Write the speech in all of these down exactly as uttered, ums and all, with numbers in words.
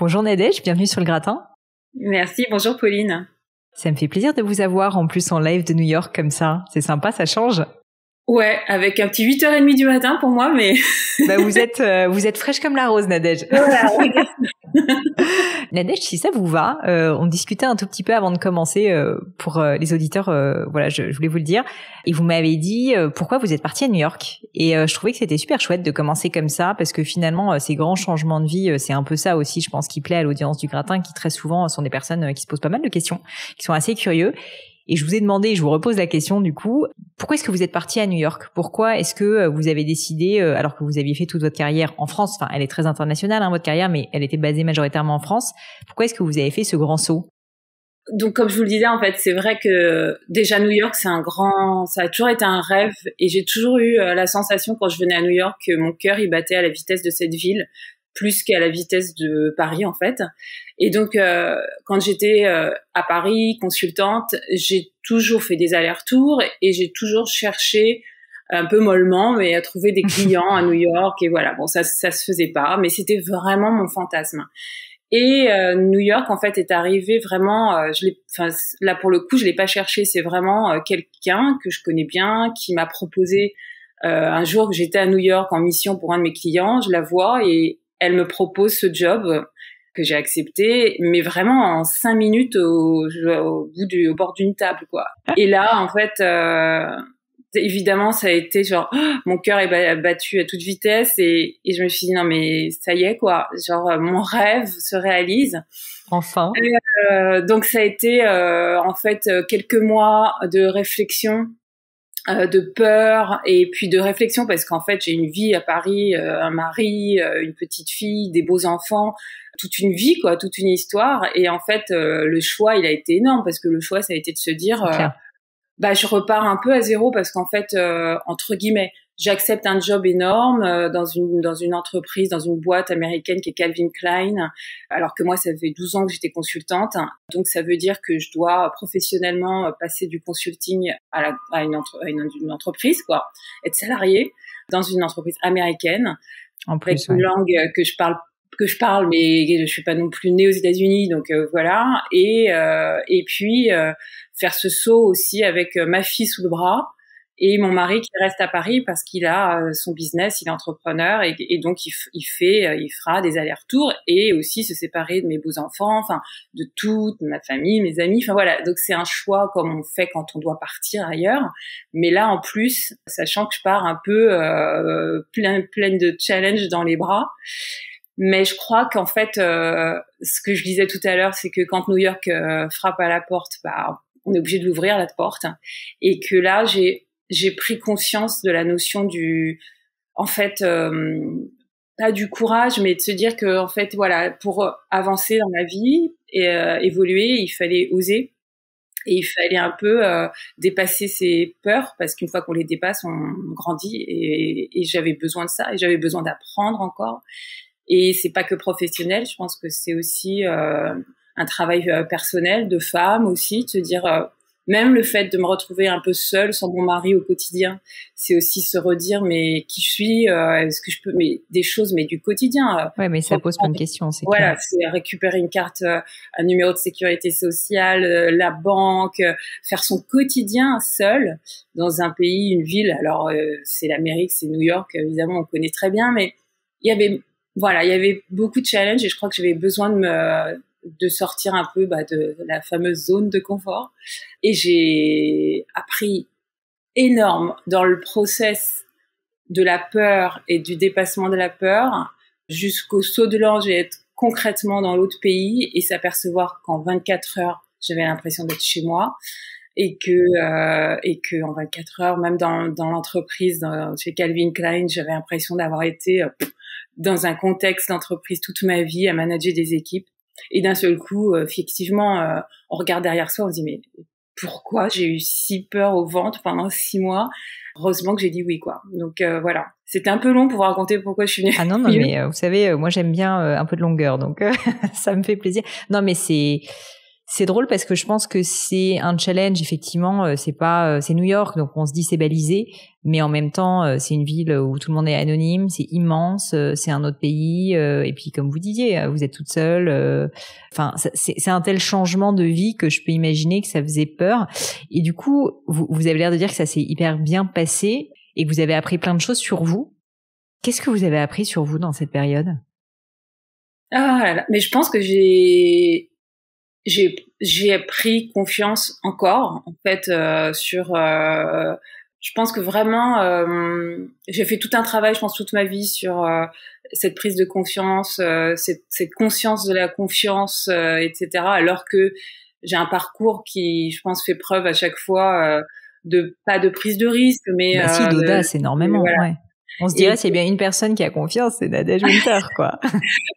Bonjour Nadège, bienvenue sur Le Gratin. Merci, bonjour Pauline. Ça me fait plaisir de vous avoir en plus en live de New York comme ça. C'est sympa, ça change. Ouais, avec un petit huit heures trente du matin pour moi, mais... bah vous êtes euh, vous êtes fraîche comme la rose, Nadège. Voilà, Nadège, si ça vous va, euh, on discutait un tout petit peu avant de commencer euh, pour euh, les auditeurs, euh, voilà, je, je voulais vous le dire. Et vous m'avez dit euh, pourquoi vous êtes partie à New York. Et euh, je trouvais que c'était super chouette de commencer comme ça, parce que finalement, euh, ces grands changements de vie, euh, c'est un peu ça aussi, je pense, qui plaît à l'audience du Gratin, qui très souvent sont des personnes euh, qui se posent pas mal de questions, qui sont assez curieux. Et je vous ai demandé, je vous repose la question du coup, pourquoi est-ce que vous êtes partie à New York? Pourquoi est-ce que vous avez décidé, alors que vous aviez fait toute votre carrière en France, enfin elle est très internationale hein, votre carrière, mais elle était basée majoritairement en France, pourquoi est-ce que vous avez fait ce grand saut? Donc comme je vous le disais en fait, c'est vrai que déjà New York c'est un grand, ça a toujours été un rêve et j'ai toujours eu la sensation quand je venais à New York que mon cœur il battait à la vitesse de cette ville, plus qu'à la vitesse de Paris en fait. Et donc euh, quand j'étais euh, à Paris consultante, j'ai toujours fait des allers-retours et j'ai toujours cherché un peu mollement mais à trouver des clients à New York et voilà, bon ça ça se faisait pas mais c'était vraiment mon fantasme. Et euh, New York en fait est arrivé vraiment euh, je l'ai enfin là pour le coup, je l'ai pas cherché, c'est vraiment euh, quelqu'un que je connais bien qui m'a proposé euh, un jour que j'étais à New York en mission pour un de mes clients, je la vois et elle me propose ce job que j'ai accepté, mais vraiment en cinq minutes au, au bout du, au bord d'une table, quoi. Et là, en fait, euh, évidemment, ça a été genre oh, mon cœur est battu à toute vitesse, et, et je me suis dit non mais ça y est quoi, genre mon rêve se réalise. Enfin. Et, euh, donc ça a été euh, en fait quelques mois de réflexion. Euh, de peur et puis de réflexion parce qu'en fait j'ai une vie à Paris, euh, un mari, euh, une petite fille, des beaux enfants, toute une vie quoi, toute une histoire et en fait euh, le choix il a été énorme parce que le choix ça a été de se dire euh, bah je repars un peu à zéro parce qu'en fait euh, entre guillemets j'accepte un job énorme euh, dans une dans une entreprise, dans une boîte américaine qui est Calvin Klein alors que moi ça fait douze ans que j'étais consultante donc ça veut dire que je dois professionnellement passer du consulting à, la, à, une, entre, à une, une entreprise quoi, être salariée dans une entreprise américaine en plus, avec une ouais. langue que je parle que je parle mais je suis pas non plus née aux États-Unis donc euh, voilà et euh, et puis euh, faire ce saut aussi avec euh, ma fille sous le bras. Et mon mari qui reste à Paris parce qu'il a son business, il est entrepreneur et, et donc il, il fait, il fera des allers-retours et aussi se séparer de mes beaux enfants, enfin de toute ma famille, mes amis, enfin voilà. Donc c'est un choix comme on fait quand on doit partir ailleurs, mais là en plus, sachant que je pars un peu euh, plein, plein de challenges dans les bras. Mais je crois qu'en fait, euh, ce que je disais tout à l'heure, c'est que quand New York euh, frappe à la porte, bah on est obligé de l'ouvrir la porte et que là j'ai j'ai pris conscience de la notion du, en fait, euh, pas du courage, mais de se dire que, en fait, voilà, pour avancer dans la vie et euh, évoluer, il fallait oser et il fallait un peu euh, dépasser ses peurs parce qu'une fois qu'on les dépasse, on grandit et, et j'avais besoin de ça et j'avais besoin d'apprendre encore. Et c'est pas que professionnel, je pense que c'est aussi euh, un travail personnel de femme aussi, de se dire euh, même le fait de me retrouver un peu seule, sans mon mari au quotidien, c'est aussi se redire mais qui je suis, euh, est-ce que je peux, mais des choses mais du quotidien. Ouais, mais ça pose plein de questions. C'est voilà, clair. C'est récupérer une carte, un numéro de sécurité sociale, la banque, faire son quotidien seul dans un pays, une ville. Alors euh, c'est l'Amérique, c'est New York, évidemment on connaît très bien, mais il y avait voilà, il y avait beaucoup de challenges et je crois que j'avais besoin de me de sortir un peu bah, de la fameuse zone de confort. Et j'ai appris énorme dans le process de la peur et du dépassement de la peur jusqu'au saut de l'ange et être concrètement dans l'autre pays et s'apercevoir qu'en vingt-quatre heures, j'avais l'impression d'être chez moi et que euh, et que en vingt-quatre heures, même dans, dans l'entreprise, dans, chez Calvin Klein, j'avais l'impression d'avoir été euh, dans un contexte d'entreprise toute ma vie à manager des équipes. Et d'un seul coup, euh, effectivement, euh, on regarde derrière soi, on se dit mais pourquoi j'ai eu si peur au ventre pendant six mois? Heureusement que j'ai dit oui, quoi. Donc euh, voilà, c'était un peu long pour vous raconter pourquoi je suis venue. Ah non, non, mais euh, vous savez, euh, moi j'aime bien euh, un peu de longueur, donc euh, ça me fait plaisir. Non, mais c'est C'est drôle parce que je pense que c'est un challenge, effectivement. C'est pas, c'est New York, donc on se dit c'est balisé, mais en même temps, c'est une ville où tout le monde est anonyme, c'est immense, c'est un autre pays, et puis comme vous disiez, vous êtes toute seule. Enfin, c'est, c'est un tel changement de vie que je peux imaginer que ça faisait peur. Et du coup, vous, vous avez l'air de dire que ça s'est hyper bien passé et que vous avez appris plein de choses sur vous. Qu'est-ce que vous avez appris sur vous dans cette période ? Ah là là, mais je pense que j'ai... J'ai, j'ai pris confiance encore, en fait, euh, sur... Euh, je pense que vraiment, euh, j'ai fait tout un travail, je pense, toute ma vie sur euh, cette prise de conscience, euh, cette, cette conscience de la confiance, euh, et cetera. Alors que j'ai un parcours qui, je pense, fait preuve à chaque fois euh, de pas de prise de risque, mais... Bah, si, euh, d'audace, énormément, voilà. Ouais. On se dirait, et... c'est bien une personne qui a confiance, c'est Nadège Winter, quoi.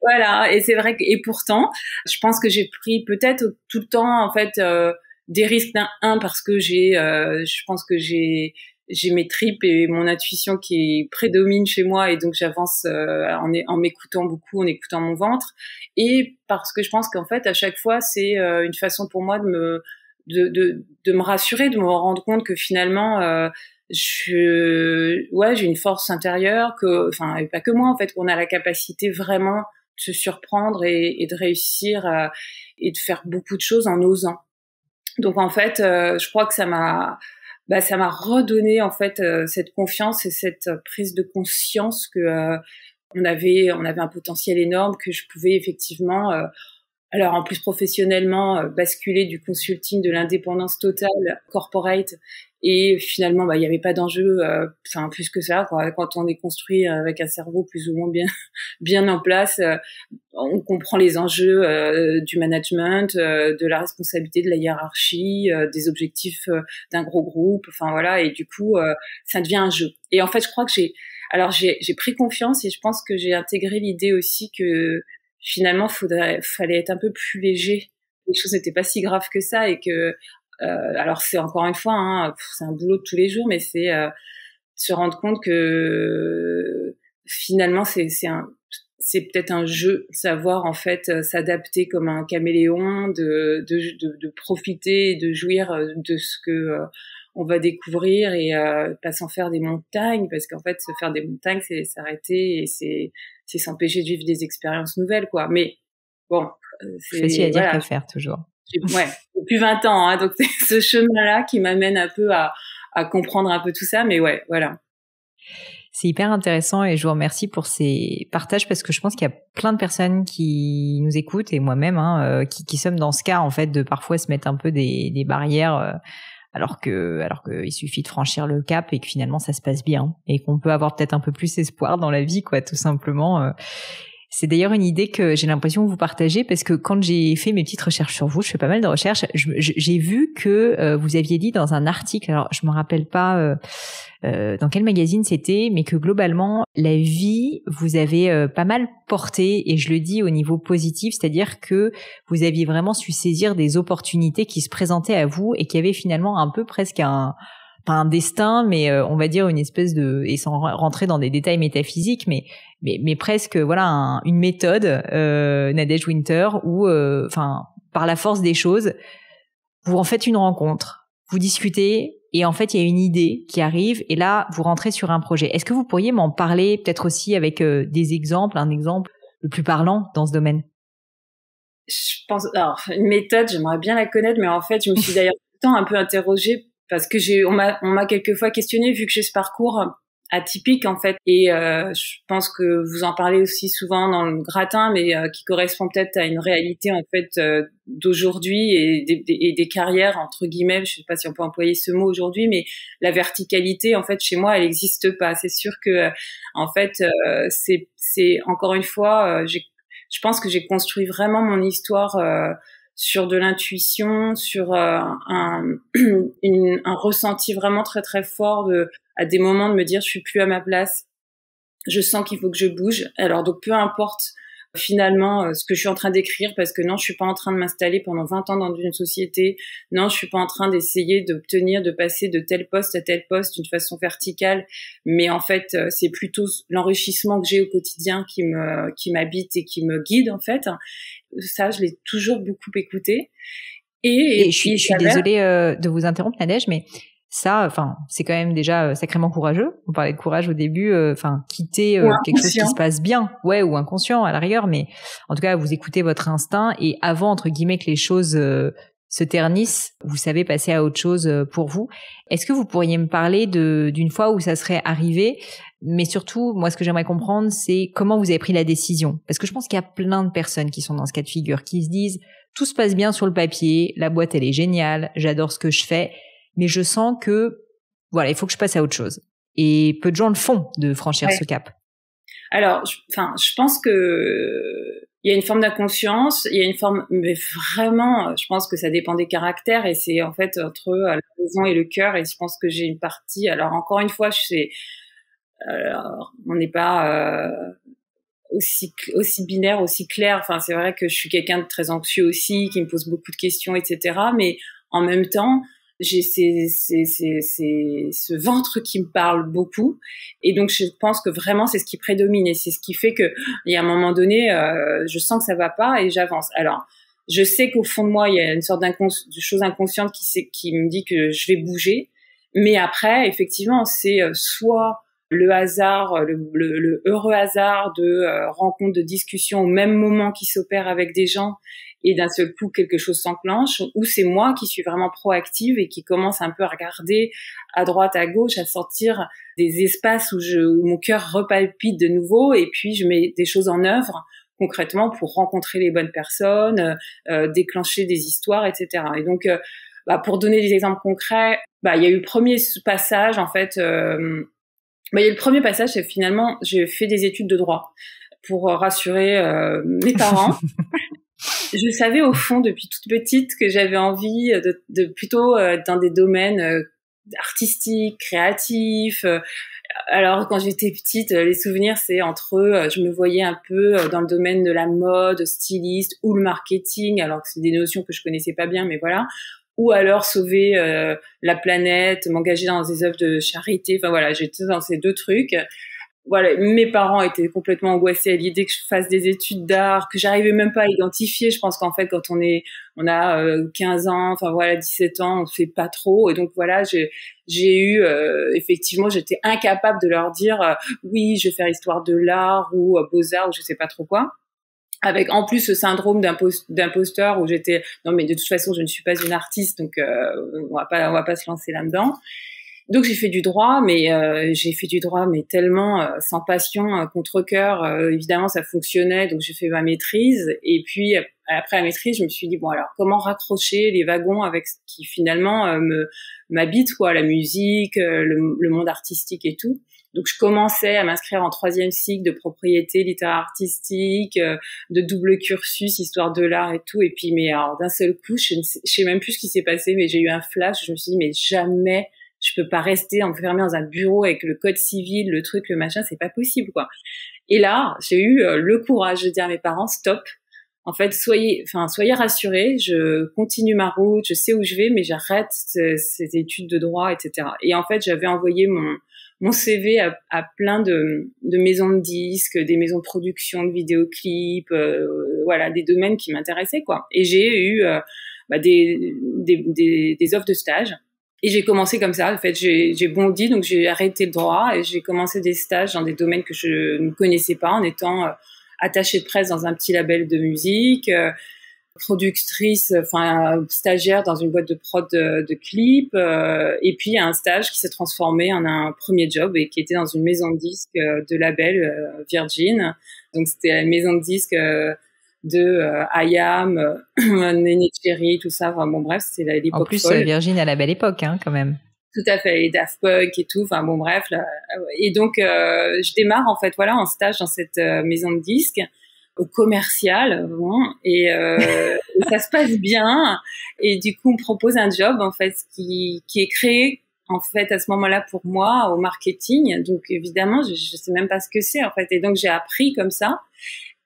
Voilà, et c'est vrai que, et pourtant, je pense que j'ai pris peut-être tout le temps, en fait, euh, des risques d'un, un, parce que j'ai, euh, je pense que j'ai, j'ai mes tripes et mon intuition qui prédomine chez moi, et donc j'avance euh, en, en m'écoutant beaucoup, en écoutant mon ventre, et parce que je pense qu'en fait, à chaque fois, c'est euh, une façon pour moi de me, de, de, de me rassurer, de me rendre compte que finalement, euh, Je, ouais, j'ai une force intérieure que, enfin, et pas que moi en fait, qu'on a la capacité vraiment de se surprendre et, et de réussir à, et de faire beaucoup de choses en osant. Donc en fait, euh, je crois que ça m'a, bah, ça m'a redonné en fait euh, cette confiance et cette prise de conscience que euh, on avait, on avait un potentiel énorme, que je pouvais effectivement. Euh, Alors, en plus, professionnellement, basculer du consulting, de l'indépendance totale, corporate, et finalement, bah, il n'y avait pas d'enjeu, euh, enfin, plus que ça, quoi. Quand on est construit avec un cerveau plus ou moins bien, bien en place, euh, on comprend les enjeux euh, du management, euh, de la responsabilité, de la hiérarchie, euh, des objectifs euh, d'un gros groupe, enfin, voilà, et du coup, euh, ça devient un jeu. Et en fait, je crois que j'ai, alors, j'ai, j'ai pris confiance et je pense que j'ai intégré l'idée aussi que, finalement, faudrait, fallait être un peu plus léger. Les choses n'étaient pas si graves que ça, et que, euh, alors c'est encore une fois, hein, c'est un boulot de tous les jours, mais c'est euh, se rendre compte que euh, finalement c'est, c'est un, c'est peut-être un jeu, savoir en fait euh, s'adapter comme un caméléon, de, de, de, de profiter et de jouir de ce que euh, on va découvrir, et euh, pas s'en faire des montagnes, parce qu'en fait se faire des montagnes, c'est s'arrêter et c'est c'est s'empêcher de vivre des expériences nouvelles, quoi. Mais bon, c'est facile à dire qu'à faire, toujours. Ouais, depuis vingt ans, hein, donc c'est ce chemin-là qui m'amène un peu à, à comprendre un peu tout ça, mais ouais, voilà. C'est hyper intéressant et je vous remercie pour ces partages, parce que je pense qu'il y a plein de personnes qui nous écoutent, et moi-même, hein, qui, qui sommes dans ce cas, en fait, de parfois se mettre un peu des, des barrières... Euh, alors que alors que il suffit de franchir le cap et que finalement ça se passe bien et qu'on peut avoir peut-être un peu plus espoir dans la vie, quoi, tout simplement. C'est d'ailleurs une idée que j'ai l'impression que vous partagez, parce que quand j'ai fait mes petites recherches sur vous, je fais pas mal de recherches, je, j'ai vu que vous aviez dit dans un article, alors je me rappelle pas dans quel magazine c'était, mais que globalement la vie vous avez pas mal portée, et je le dis au niveau positif, c'est-à-dire que vous aviez vraiment su saisir des opportunités qui se présentaient à vous et qui avaient finalement un peu presque un... pas un destin, mais euh, on va dire une espèce de, et sans rentrer dans des détails métaphysiques, mais mais, mais presque, voilà, un, une méthode, euh, Nadège Winter, où, enfin, euh, par la force des choses, vous en faites une rencontre, vous discutez, et en fait, il y a une idée qui arrive, et là, vous rentrez sur un projet. Est-ce que vous pourriez m'en parler, peut-être aussi avec euh, des exemples, un exemple le plus parlant dans ce domaine? Je pense, alors, une méthode, j'aimerais bien la connaître, mais en fait, je me suis d'ailleurs tout le temps un peu interrogée, parce que j'ai, on m'a, on m'a quelquefois questionnée, vu que j'ai ce parcours atypique en fait, et euh, je pense que vous en parlez aussi souvent dans Le Gratin, mais euh, qui correspond peut-être à une réalité en fait euh, d'aujourd'hui, et des, des, et des carrières entre guillemets, je sais pas si on peut employer ce mot aujourd'hui, mais la verticalité en fait chez moi elle n'existe pas. C'est sûr que euh, en fait euh, c'est, c'est encore une fois, euh, j'ai, je pense que j'ai construit vraiment mon histoire. Euh, sur de l'intuition, sur euh, un, une, un ressenti vraiment très très fort de, à des moments, de me dire je suis plus à ma place, je sens qu'il faut que je bouge. Alors donc peu importe finalement ce que je suis en train d'écrire, parce que non, je suis pas en train de m'installer pendant vingt ans dans une société, non, je suis pas en train d'essayer d'obtenir, de passer de tel poste à tel poste d'une façon verticale, mais en fait c'est plutôt l'enrichissement que j'ai au quotidien qui me qui m'habite et qui me guide en fait. Ça, je l'ai toujours beaucoup écouté. Et, et, et je suis, je suis désolée euh, de vous interrompre, Nadège, mais ça, enfin, c'est quand même déjà sacrément courageux. On parlait de courage au début, enfin, euh, quitter euh, quelque chose qui se passe bien, ouais, ou inconscient à la rigueur, mais en tout cas, vous écoutez votre instinct et avant entre guillemets que les choses euh, se ternissent, vous savez passer à autre chose euh, pour vous. Est-ce que vous pourriez me parler de d'une fois où ça serait arrivé, mais surtout, moi, ce que j'aimerais comprendre, c'est comment vous avez pris la décision, parce que je pense qu'il y a plein de personnes qui sont dans ce cas de figure, qui se disent tout se passe bien sur le papier, la boîte elle est géniale, j'adore ce que je fais. Mais je sens que, voilà, il faut que je passe à autre chose. Et peu de gens le font, de franchir ouais. ce cap. Alors, je, enfin, je pense que il y a une forme d'inconscience, il y a une forme, mais vraiment, je pense que ça dépend des caractères et c'est en fait entre la raison et le cœur. Et je pense que j'ai une partie. Alors encore une fois, je sais, alors, on n'est pas euh, aussi aussi binaire, aussi clair. Enfin, c'est vrai que je suis quelqu'un de très anxieux aussi, qui me pose beaucoup de questions, et cetera. Mais en même temps. J'ai ces, ces, ces, ces, ce ventre qui me parle beaucoup. Et donc, je pense que vraiment, c'est ce qui prédomine. Et c'est ce qui fait que, il y a un moment donné, euh, je sens que ça va pas et j'avance. Alors, je sais qu'au fond de moi, il y a une sorte d'incons- de chose inconsciente qui, qui me dit que je vais bouger. Mais après, effectivement, c'est soit le hasard, le, le, le heureux hasard de euh, rencontres, de discussions au même moment qui s'opèrent avec des gens et d'un seul coup quelque chose s'enclenche, ou c'est moi qui suis vraiment proactive et qui commence un peu à regarder à droite, à gauche, à sortir des espaces où, je, où mon cœur repalpite de nouveau et puis je mets des choses en œuvre concrètement pour rencontrer les bonnes personnes, euh, déclencher des histoires, et cetera. Et donc, euh, bah, pour donner des exemples concrets, bah, il y a eu le premier passage en fait... Euh, Bah, il y a le premier passage, c'est finalement, j'ai fait des études de droit pour rassurer euh, mes parents. Je savais au fond depuis toute petite que j'avais envie de, de plutôt euh, dans des domaines euh, artistiques, créatifs. Alors quand j'étais petite, les souvenirs c'est entre eux, je me voyais un peu dans le domaine de la mode, styliste ou le marketing, alors que c'est des notions que je connaissais pas bien, mais voilà. Ou alors sauver euh, la planète, m'engager dans des œuvres de charité. Enfin voilà, j'étais dans ces deux trucs. Voilà, mes parents étaient complètement angoissés à l'idée que je fasse des études d'art, que j'arrivais même pas à identifier. Je pense qu'en fait, quand on est, on a euh, quinze ans, enfin voilà, dix-sept ans, on sait pas trop. Et donc voilà, j'ai, j'ai eu euh, effectivement, j'étais incapable de leur dire euh, oui, je vais faire histoire de l'art ou euh, beaux-arts ou je sais pas trop quoi. Avec en plus ce syndrome d'imposteur où j'étais non mais de toute façon je ne suis pas une artiste donc euh, on va pas on va pas se lancer là-dedans. Donc j'ai fait du droit mais euh, j'ai fait du droit mais tellement euh, sans passion, euh, contre-cœur, euh, évidemment ça fonctionnait donc j'ai fait ma maîtrise et puis après la maîtrise, je me suis dit bon alors comment raccrocher les wagons avec ce qui finalement euh, me m'habite quoi, la musique, euh, le, le monde artistique et tout. Donc, je commençais à m'inscrire en troisième cycle de propriété, littéraire artistique, euh, de double cursus, histoire de l'art et tout. Et puis, mais alors, d'un seul coup, je ne sais, je sais même plus ce qui s'est passé, mais j'ai eu un flash. Je me suis dit, mais jamais je peux pas rester enfermée dans un bureau avec le code civil, le truc, le machin. C'est pas possible, quoi. Et là, j'ai eu euh, le courage de dire à mes parents, stop. En fait, soyez, enfin, soyez rassurés. Je continue ma route. Je sais où je vais, mais j'arrête ces, ces études de droit, et cetera. Et en fait, j'avais envoyé mon Mon C V à, à plein de, de maisons de disques, des maisons de production de vidéoclips, euh, voilà, des domaines qui m'intéressaient, quoi. Et j'ai eu euh, bah, des, des, des, des offres de stage. Et j'ai commencé comme ça. En fait, j'ai, j'ai bondi, donc j'ai arrêté le droit et j'ai commencé des stages dans des domaines que je ne connaissais pas, en étant euh, attachée de presse dans un petit label de musique, euh, productrice, enfin stagiaire dans une boîte de prod de, de clips, euh, et puis un stage qui s'est transformé en un premier job et qui était dans une maison de disques euh, de label euh, Virgin. Donc c'était la maison de disques euh, de euh, I A M, euh, Neneh Cherry, tout ça. Enfin, bon bref, c'était la, l'époque. En plus, folle. Virgin à la belle époque, hein, quand même. Tout à fait, les Daft Punk et tout. Enfin bon bref. Là, et donc euh, je démarre en fait, voilà, en stage dans cette euh, maison de disques. Au commercial, bon, et euh, ça se passe bien. Et du coup, on propose un job en fait qui qui est créé en fait à ce moment-là pour moi au marketing. Donc évidemment, je, je sais même pas ce que c'est en fait. Et donc j'ai appris comme ça.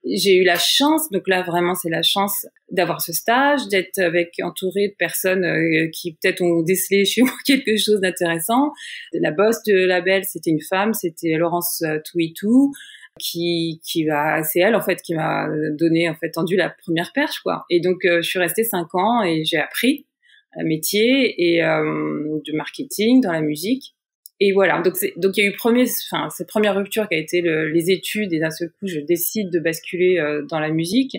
J'ai eu la chance, donc là vraiment c'est la chance d'avoir ce stage, d'être avec entourée de personnes euh, qui peut-être ont décelé chez moi quelque chose d'intéressant. La boss de label, c'était une femme, c'était Laurence Touitou. qui qui va, c'est elle en fait qui m'a donné en fait tendu la première perche quoi. Et donc euh, je suis restée cinq ans et j'ai appris un métier et euh, du marketing dans la musique. Et voilà, donc c'est, donc il y a eu premier, enfin cette première rupture qui a été le, les études et d'un seul coup je décide de basculer euh, dans la musique.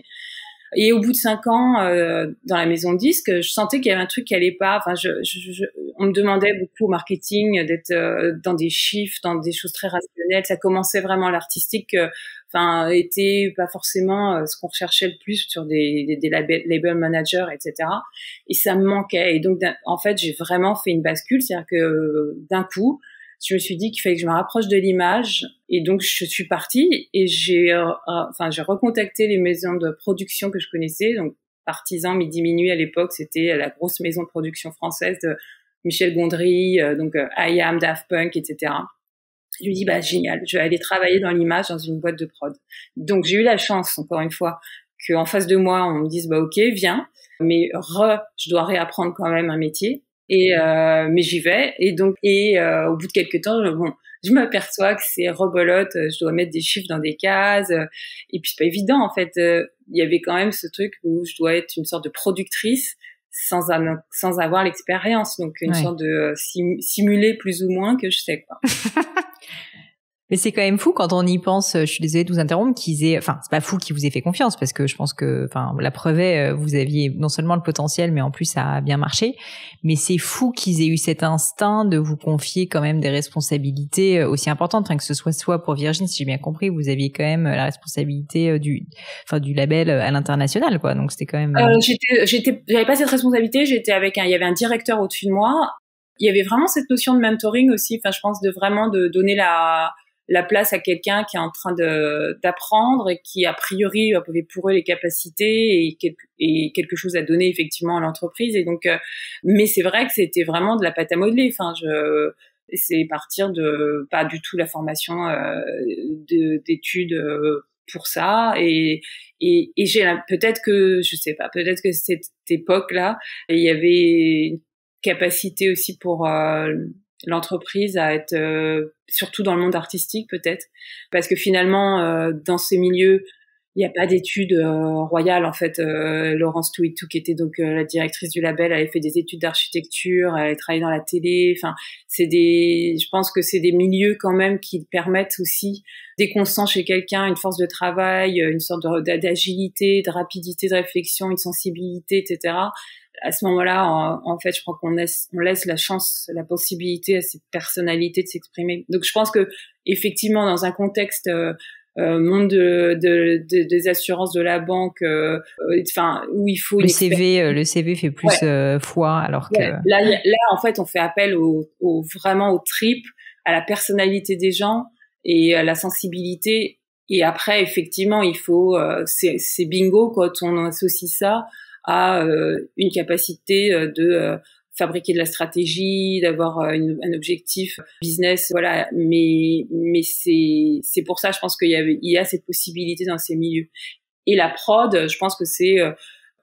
Et au bout de cinq ans euh, dans la maison de disque, je sentais qu'il y avait un truc qui allait pas. Enfin, je, je, je, on me demandait beaucoup au marketing d'être euh, dans des chiffres, dans des choses très rationnelles. Ça commençait vraiment l'artistique, euh, enfin, était pas forcément euh, ce qu'on recherchait le plus sur des, des, des label, label managers, et cetera. Et ça me manquait. Et donc, en fait, j'ai vraiment fait une bascule, c'est-à-dire que euh, d'un coup, je me suis dit qu'il fallait que je me rapproche de l'image et donc je suis partie et j'ai euh, enfin j'ai recontacté les maisons de production que je connaissais, donc Partisan, Midi Minuit à l'époque, c'était la grosse maison de production française de Michel Gondry, euh, donc euh, I A M, Daft Punk, et cetera. Je lui dis bah génial, je vais aller travailler dans l'image dans une boîte de prod. Donc j'ai eu la chance encore une fois qu'en face de moi on me dise bah ok viens, mais re je dois réapprendre quand même un métier. Et euh, mais j'y vais et donc et euh, au bout de quelques temps bon je m'aperçois que c'est rebolote, je dois mettre des chiffres dans des cases euh, et puis c'est pas évident en fait, il euh, y avait quand même ce truc où je dois être une sorte de productrice sans un, sans avoir l'expérience, donc une ouais. sorte de euh, sim, simuler plus ou moins que je sais quoi. Mais c'est quand même fou quand on y pense, je suis désolée de vous interrompre, qu'ils aient, enfin, c'est pas fou qu'ils vous aient fait confiance parce que je pense que, enfin, la preuve est, vous aviez non seulement le potentiel, mais en plus ça a bien marché. Mais c'est fou qu'ils aient eu cet instinct de vous confier quand même des responsabilités aussi importantes, enfin, que ce soit soit pour Virgin, si j'ai bien compris, vous aviez quand même la responsabilité du, enfin, du label à l'international, quoi. Donc c'était quand même. Euh, j'étais, j'étais, j'avais pas cette responsabilité, j'étais avec un, il y avait un directeur au-dessus de moi. Il y avait vraiment cette notion de mentoring aussi, enfin, je pense de vraiment de donner la, la place à quelqu'un qui est en train de d'apprendre et qui a priori avait pour eux les capacités et quelque, et quelque chose à donner effectivement à l'entreprise. Et donc euh, mais c'est vrai que c'était vraiment de la pâte à modeler, enfin je c'est partir de pas du tout la formation euh, de, d'études euh, pour ça et et, et j'ai peut-être que je sais pas peut-être que cette époque là il y avait une capacité aussi pour euh, l'entreprise à être euh, surtout dans le monde artistique peut-être parce que finalement euh, dans ces milieux il n'y a pas d'études euh, royales en fait. euh, Laurence Touitou qui était donc euh, la directrice du label, elle avait fait des études d'architecture, elle travaillait dans la télé, enfin c'est des je pense que c'est des milieux quand même qui permettent aussi dès qu'on sent chez quelqu'un une force de travail, une sorte de, d'agilité, de rapidité de réflexion, une sensibilité, etc. À ce moment-là, en, en fait, je crois qu'on laisse, on laisse la chance, la possibilité à cette personnalité de s'exprimer. Donc, je pense que effectivement, dans un contexte euh, euh, monde de, de, de, des assurances, de la banque, enfin, euh, où il faut le une C V, euh, le C V fait plus ouais. euh, foi, alors ouais. que là, là, en fait, on fait appel au, au vraiment aux tripes, à la personnalité des gens et à la sensibilité. Et après, effectivement, il faut, euh, c'est, c'est bingo quand on associe ça à euh, une capacité euh, de euh, fabriquer de la stratégie, d'avoir euh, une, un objectif business, voilà. Mais mais c'est c'est pour ça, je pense qu'il y a il y a cette possibilité dans ces milieux. Et la prod, je pense que c'est euh,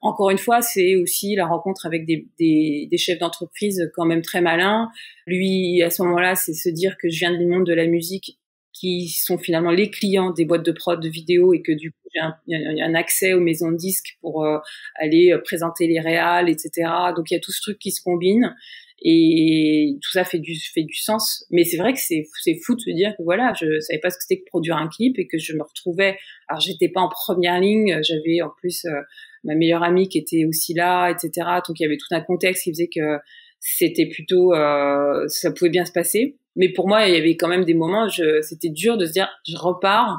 encore une fois, c'est aussi la rencontre avec des, des des chefs d'entreprise quand même très malins. Lui, à ce moment-là, c'est se dire que je viens du monde de la musique, qui sont finalement les clients des boîtes de prod de vidéo et que du coup j'ai un, un accès aux maisons de disques pour euh, aller présenter les réals, et cetera. Donc il y a tout ce truc qui se combine et tout ça fait du fait du sens. Mais c'est vrai que c'est c'est fou de se dire que voilà, je savais pas ce que c'était que produire un clip et que je me retrouvais. Alors j'étais pas en première ligne, j'avais en plus euh, ma meilleure amie qui était aussi là, et cetera. Donc il y avait tout un contexte qui faisait que c'était plutôt euh, ça pouvait bien se passer. Mais pour moi, il y avait quand même des moments, je, c'était dur de se dire, je repars,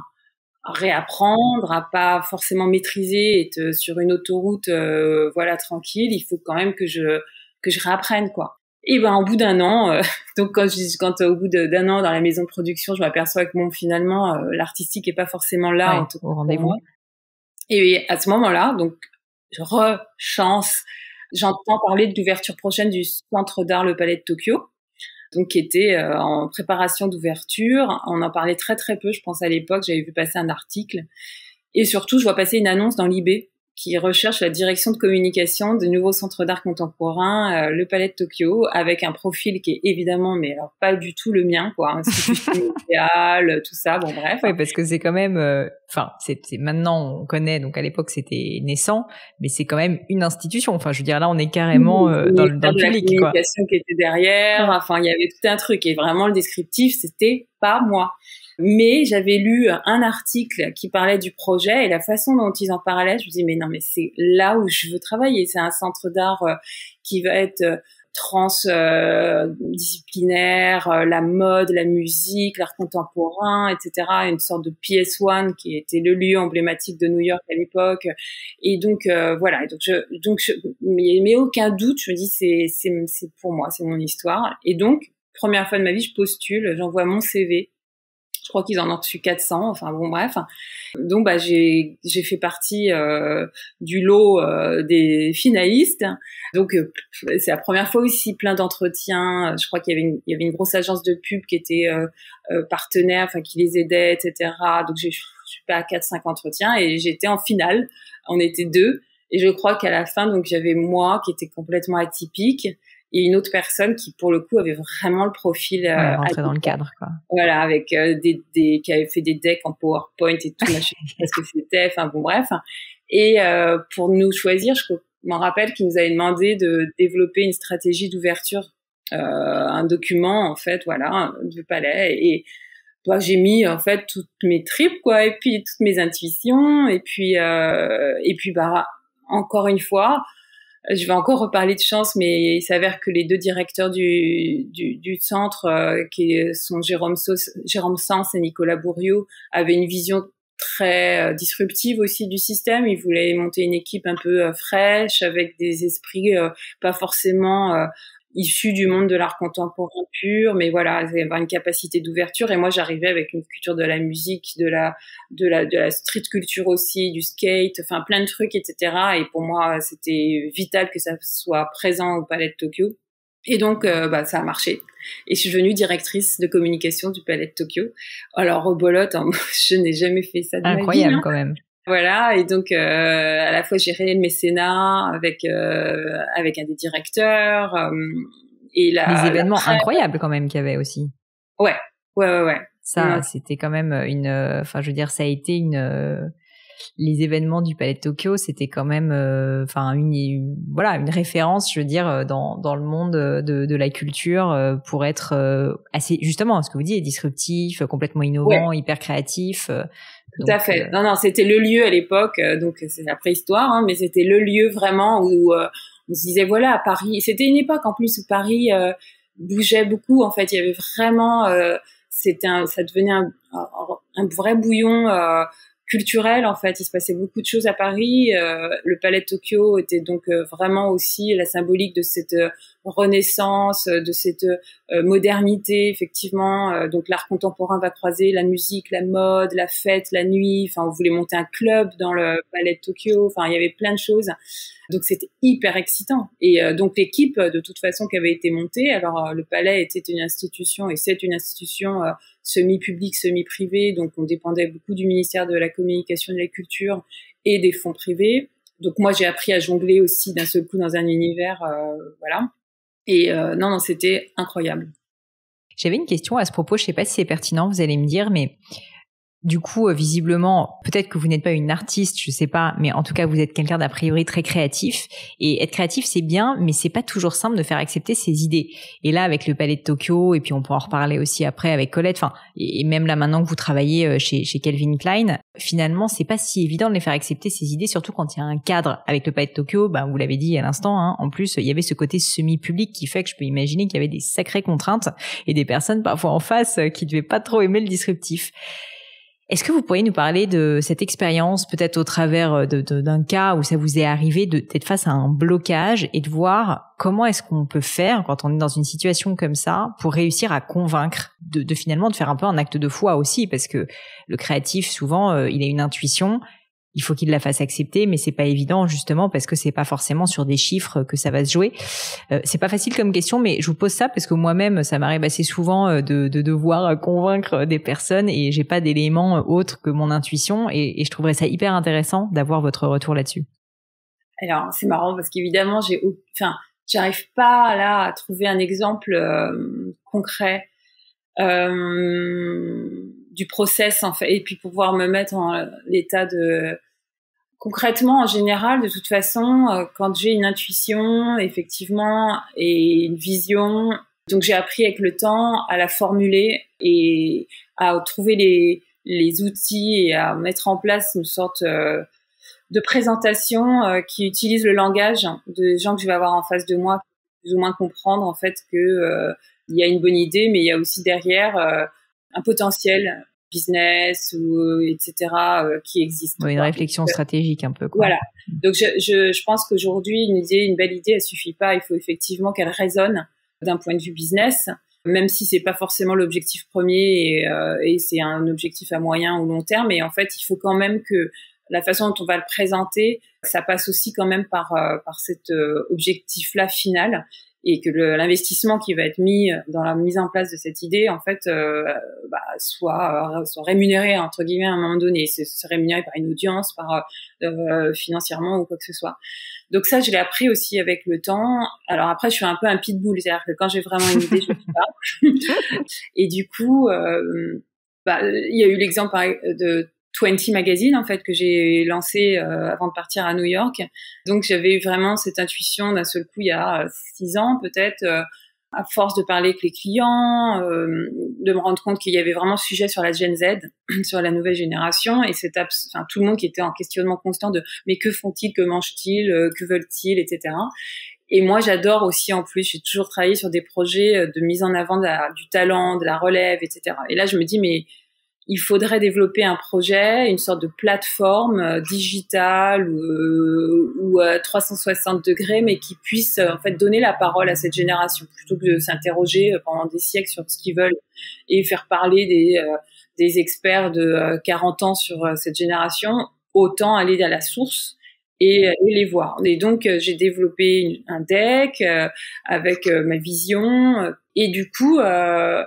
à réapprendre, à pas forcément maîtriser, être sur une autoroute, euh, voilà, tranquille. Il faut quand même que je que je réapprenne, quoi. Et ben, au bout d'un an, euh, donc quand je, quand au bout de, d'un an dans la maison de production, je m'aperçois que bon, finalement, euh, l'artistique est pas forcément là, ouais, en tout cas au rendez-vous. Et à ce moment-là, donc, je re-chance, j'entends parler de l'ouverture prochaine du Centre d'art Le Palais de Tokyo. Donc qui était euh, en préparation d'ouverture, on en parlait très très peu, je pense à l'époque, j'avais vu passer un article et surtout je vois passer une annonce dans Libé qui recherche la direction de communication du nouveau centre d'art contemporain, euh, le Palais de Tokyo, avec un profil qui est évidemment, mais alors pas du tout le mien, quoi. Hein, idéal, tout ça, bon bref. Oui, parce que c'est quand même, enfin, euh, c'est, c'est maintenant on connaît, donc à l'époque c'était naissant, mais c'est quand même une institution. Enfin, je veux dire là, on est carrément euh, dans, dans le public, quoi. La communication qui était derrière, enfin, il y avait tout un truc et vraiment le descriptif, c'était pas moi. Mais j'avais lu un article qui parlait du projet et la façon dont ils en parlaient, je me disais, mais non, mais c'est là où je veux travailler. C'est un centre d'art qui va être transdisciplinaire, la mode, la musique, l'art contemporain, et cetera. Une sorte de P S un qui était le lieu emblématique de New York à l'époque. Et donc, euh, voilà. Et donc, je, donc je, mais, mais aucun doute, je me dis, c'est, c'est, c'est pour moi, c'est mon histoire. Et donc, première fois de ma vie, je postule, j'envoie mon C V. Je crois qu'ils en ont reçu quatre cents, enfin bon bref. Donc bah j'ai j'ai fait partie euh, du lot euh, des finalistes. Donc euh, c'est la première fois aussi, plein d'entretiens. Je crois qu'il y avait une, il y avait une grosse agence de pub qui était euh, euh, partenaire, enfin qui les aidait, et cetera. Donc j'ai je suis pas à quatre cinq entretiens et j'étais en finale. On était deux et je crois qu'à la fin donc j'avais moi qui était complètement atypique. Et une autre personne qui, pour le coup, avait vraiment le profil... Euh, ouais, rentrer dans le cadre, quoi. Voilà, avec euh, des, des... qui avait fait des decks en PowerPoint et tout, machin, parce que c'était... Enfin, bon, bref. Et euh, pour nous choisir, je m'en rappelle qu'ils nous avaient demandé de développer une stratégie d'ouverture, euh, un document, en fait, voilà, du palais. Et bah, j'ai mis, en fait, toutes mes tripes, quoi, et puis toutes mes intuitions. Et puis, euh, et puis bah, encore une fois... Je vais encore reparler de chance, mais il s'avère que les deux directeurs du du, du centre, euh, qui sont Jérôme, Sos, Jérôme Sens et Nicolas Bourriaud, avaient une vision très euh, disruptive aussi du système. Ils voulaient monter une équipe un peu euh, fraîche, avec des esprits euh, pas forcément euh, issus du monde de l'art contemporain pur, mais voilà, ils avaient une capacité d'ouverture. Et moi, j'arrivais avec une culture de la musique, de la de la de la street culture aussi, du skate, enfin plein de trucs, et cetera. Et pour moi, c'était vital que ça soit présent au Palais de Tokyo. Et donc, euh, bah, ça a marché. Et je suis devenue directrice de communication du Palais de Tokyo. Alors, rebolote, hein, je n'ai jamais fait ça de ma vie. Incroyable, quand même. Voilà, et donc euh, à la fois j'ai géré le mécénat avec euh, avec un des directeurs euh, et la des événements la... incroyables quand même qu'il y avait aussi. Ouais, ouais, ouais, ouais. Ça, ouais. C'était quand même une, enfin, euh, je veux dire, ça a été une. Euh... Les événements du Palais de Tokyo, c'était quand même, enfin, euh, une, une, voilà, une référence, je veux dire, dans dans le monde de, de la culture euh, pour être euh, assez, justement, ce que vous dites, disruptif, complètement innovant, ouais. Hyper créatif. Euh, Tout donc, à fait. Euh... Non, non, c'était le lieu à l'époque, euh, donc c'est la préhistoire, hein, mais c'était le lieu vraiment où euh, on se disait voilà, à Paris, c'était une époque en plus où Paris euh, bougeait beaucoup. En fait, il y avait vraiment, euh, c'était, un, ça devenait un, un vrai bouillon. Euh, culturel, en fait, il se passait beaucoup de choses à Paris. Euh, le Palais de Tokyo était donc euh, vraiment aussi la symbolique de cette euh, renaissance, de cette euh, modernité, effectivement. Euh, donc l'art contemporain va croiser la musique, la mode, la fête, la nuit. Enfin, on voulait monter un club dans le Palais de Tokyo. Enfin, il y avait plein de choses. Donc c'était hyper excitant. Et euh, donc l'équipe, de toute façon, qui avait été montée. Alors euh, le Palais était une institution et c'est une institution. Euh, semi-public, semi-privé, donc on dépendait beaucoup du ministère de la Communication et de la Culture et des fonds privés. Donc moi, j'ai appris à jongler aussi d'un seul coup dans un univers, euh, voilà. Et euh, non, non, c'était incroyable. J'avais une question à ce propos, je ne sais pas si c'est pertinent, vous allez me dire, mais du coup, visiblement, peut-être que vous n'êtes pas une artiste, je ne sais pas, mais en tout cas, vous êtes quelqu'un d'a priori très créatif. Et être créatif, c'est bien, mais c'est pas toujours simple de faire accepter ses idées. Et là, avec le Palais de Tokyo, et puis on pourra en reparler aussi après avec Colette, enfin, et même là maintenant que vous travaillez chez, chez Calvin Klein, finalement, c'est pas si évident de les faire accepter ses idées, surtout quand il y a un cadre. Avec le Palais de Tokyo, ben, vous l'avez dit à l'instant, hein, en plus, il y avait ce côté semi-public qui fait que je peux imaginer qu'il y avait des sacrées contraintes et des personnes parfois en face qui devaient pas trop aimer le disruptif. Est-ce que vous pourriez nous parler de cette expérience, peut-être au travers de, de, d'un cas où ça vous est arrivé de, d'être face à un blocage et de voir comment est-ce qu'on peut faire quand on est dans une situation comme ça pour réussir à convaincre de, de finalement de faire un peu un acte de foi aussi, parce que le créatif, souvent, euh, il a une intuition, il faut qu'il la fasse accepter, mais c'est pas évident justement parce que c'est pas forcément sur des chiffres que ça va se jouer. Euh, c'est pas facile comme question, mais je vous pose ça parce que moi-même, ça m'arrive assez souvent de, de devoir convaincre des personnes et j'ai pas d'éléments autres que mon intuition et, et je trouverais ça hyper intéressant d'avoir votre retour là-dessus. Alors, c'est marrant parce qu'évidemment, j'ai, enfin, j'arrive pas là à trouver un exemple euh, concret euh, du process, en fait, et puis pouvoir me mettre en l'état de... Concrètement, en général, de toute façon, euh, quand j'ai une intuition, effectivement, et une vision, donc j'ai appris avec le temps à la formuler et à trouver les, les outils et à mettre en place une sorte... Euh, de présentation euh, qui utilise le langage de gens que je vais avoir en face de moi, plus ou moins comprendre en fait que euh, il y a une bonne idée, mais il y a aussi derrière euh, un potentiel business ou et cetera euh, qui existe. Oui, une réflexion donc, stratégique un peu. Quoi. Voilà. Donc je, je, je pense qu'aujourd'hui une idée, une belle idée, elle suffit pas. Il faut effectivement qu'elle résonne d'un point de vue business, même si c'est pas forcément l'objectif premier et, euh, et c'est un objectif à moyen ou long terme. Et en fait, il faut quand même que la façon dont on va le présenter, ça passe aussi quand même par euh, par cet euh, objectif-là final, et que le, l'investissement qui va être mis dans la mise en place de cette idée, en fait, euh, bah, soit euh, soit rémunéré entre guillemets à un moment donné, c'est, c'est rémunéré par une audience, par euh, financièrement ou quoi que ce soit. Donc ça, je l'ai appris aussi avec le temps. Alors après, je suis un peu un pitbull, c'est-à-dire que quand j'ai vraiment une idée, je le dis pas. Et du coup, euh, bah, il y a eu l'exemple de Twenty Magazine, en fait, que j'ai lancé euh, avant de partir à New York. Donc, j'avais eu vraiment cette intuition d'un seul coup, il y a six ans, peut-être, euh, à force de parler avec les clients, euh, de me rendre compte qu'il y avait vraiment ce sujet sur la Gen Z, sur la nouvelle génération, et cette abs- enfin, tout le monde qui était en questionnement constant de « mais que font-ils, que mangent-ils, euh, que veulent-ils, et cetera » Et moi, j'adore aussi, en plus, j'ai toujours travaillé sur des projets de mise en avant de la, du talent, de la relève, et cetera. Et là, je me dis « mais... il faudrait développer un projet, une sorte de plateforme euh, digitale euh, ou euh, trois cent soixante degrés, mais qui puisse euh, en fait donner la parole à cette génération plutôt que de s'interroger euh, pendant des siècles sur ce qu'ils veulent et faire parler des euh, des experts de euh, quarante ans sur euh, cette génération. Autant aller à la source et, euh, et les voir. Et donc euh, j'ai développé une, un deck euh, avec euh, ma vision euh, et du coup. Euh,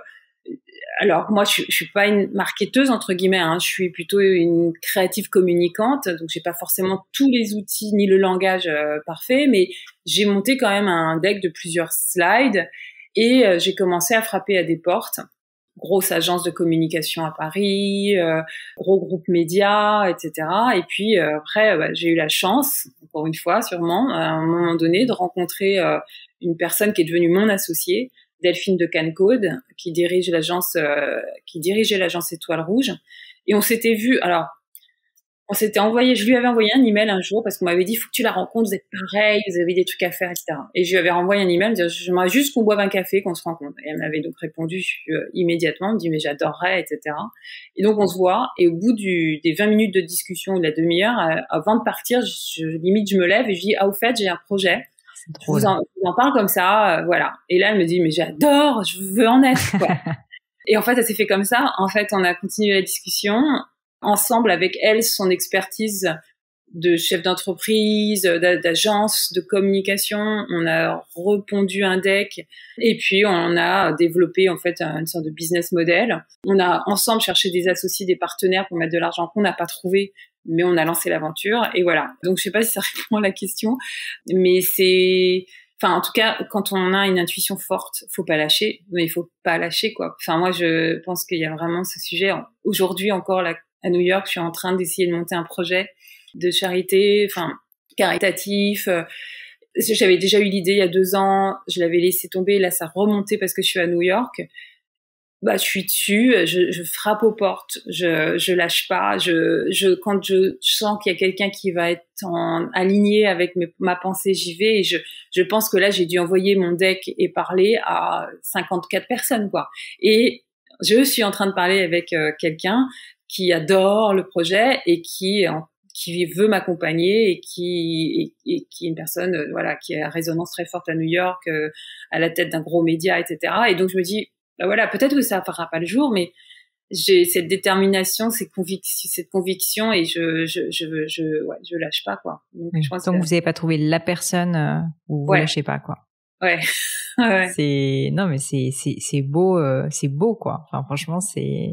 Alors moi, je, je suis pas une marketeuse entre guillemets, hein, je suis plutôt une créative communicante, donc j'ai pas forcément tous les outils ni le langage euh, parfait, mais j'ai monté quand même un deck de plusieurs slides et euh, j'ai commencé à frapper à des portes, grosse agence de communication à Paris, euh, gros groupe médias, et cetera. Et puis euh, après, bah, j'ai eu la chance, encore une fois sûrement, à un moment donné, de rencontrer euh, une personne qui est devenue mon associée. Delphine de Cancode, qui dirige l'agence, euh, qui dirigeait l'agence Étoile Rouge, et on s'était vu. Alors, on s'était envoyé. Je lui avais envoyé un email un jour parce qu'on m'avait dit, faut que tu la rencontres. Vous êtes pareil, vous avez des trucs à faire, et cetera. Et je lui avais renvoyé un email. J'aimerais juste qu'on boive un café, qu'on se rencontre. Et elle m'avait donc répondu euh, immédiatement. Elle me dit, mais j'adorerais, et cetera. Et donc on se voit. Et au bout du, des vingt minutes de discussion ou de la demi-heure, euh, avant de partir, je, limite je me lève et je dis, ah au fait, j'ai un projet. Je vous, en, je vous en parle comme ça, euh, voilà. Et là, elle me dit, mais j'adore, je veux en être, quoi. Et en fait, ça s'est fait comme ça. En fait, on a continué la discussion ensemble avec elle, son expertise de chef d'entreprise, d'agence, de communication. On a repondu un deck et puis on a développé, en fait, une sorte de business model. On a ensemble cherché des associés, des partenaires pour mettre de l'argent qu'on n'a pas trouvé. Mais on a lancé l'aventure et voilà. Donc je sais pas si ça répond à la question, mais c'est, enfin en tout cas quand on a une intuition forte, faut pas lâcher, mais il faut pas lâcher quoi. Enfin moi je pense qu'il y a vraiment ce sujet. Aujourd'hui encore là, à New York, je suis en train d'essayer de monter un projet de charité, enfin caritatif. J'avais déjà eu l'idée il y a deux ans, je l'avais laissé tomber. Là ça remontait parce que je suis à New York. Bah, je suis dessus, je, je frappe aux portes, je, je lâche pas, je, je, quand je sens qu'il y a quelqu'un qui va être en, aligné avec mes, ma pensée, j'y vais et je, je pense que là, j'ai dû envoyer mon deck et parler à cinquante-quatre personnes, quoi. Et je suis en train de parler avec euh, quelqu'un qui adore le projet et qui, en, qui veut m'accompagner et qui, et, et qui est une personne, euh, voilà, qui a une résonance très forte à New York, euh, à la tête d'un gros média, et cetera. Et donc, je me dis, voilà, peut-être que ça ne fera pas le jour, mais j'ai cette détermination, cette, convic- cette conviction, et je je je je ouais, je lâche pas quoi. Donc, oui, je pense tant que, que vous n'avez pas trouvé la personne, euh, où vous ouais. lâchez pas quoi. Ouais. ouais. C'est non mais c'est c'est c'est beau, euh, c'est beau quoi. Enfin franchement c'est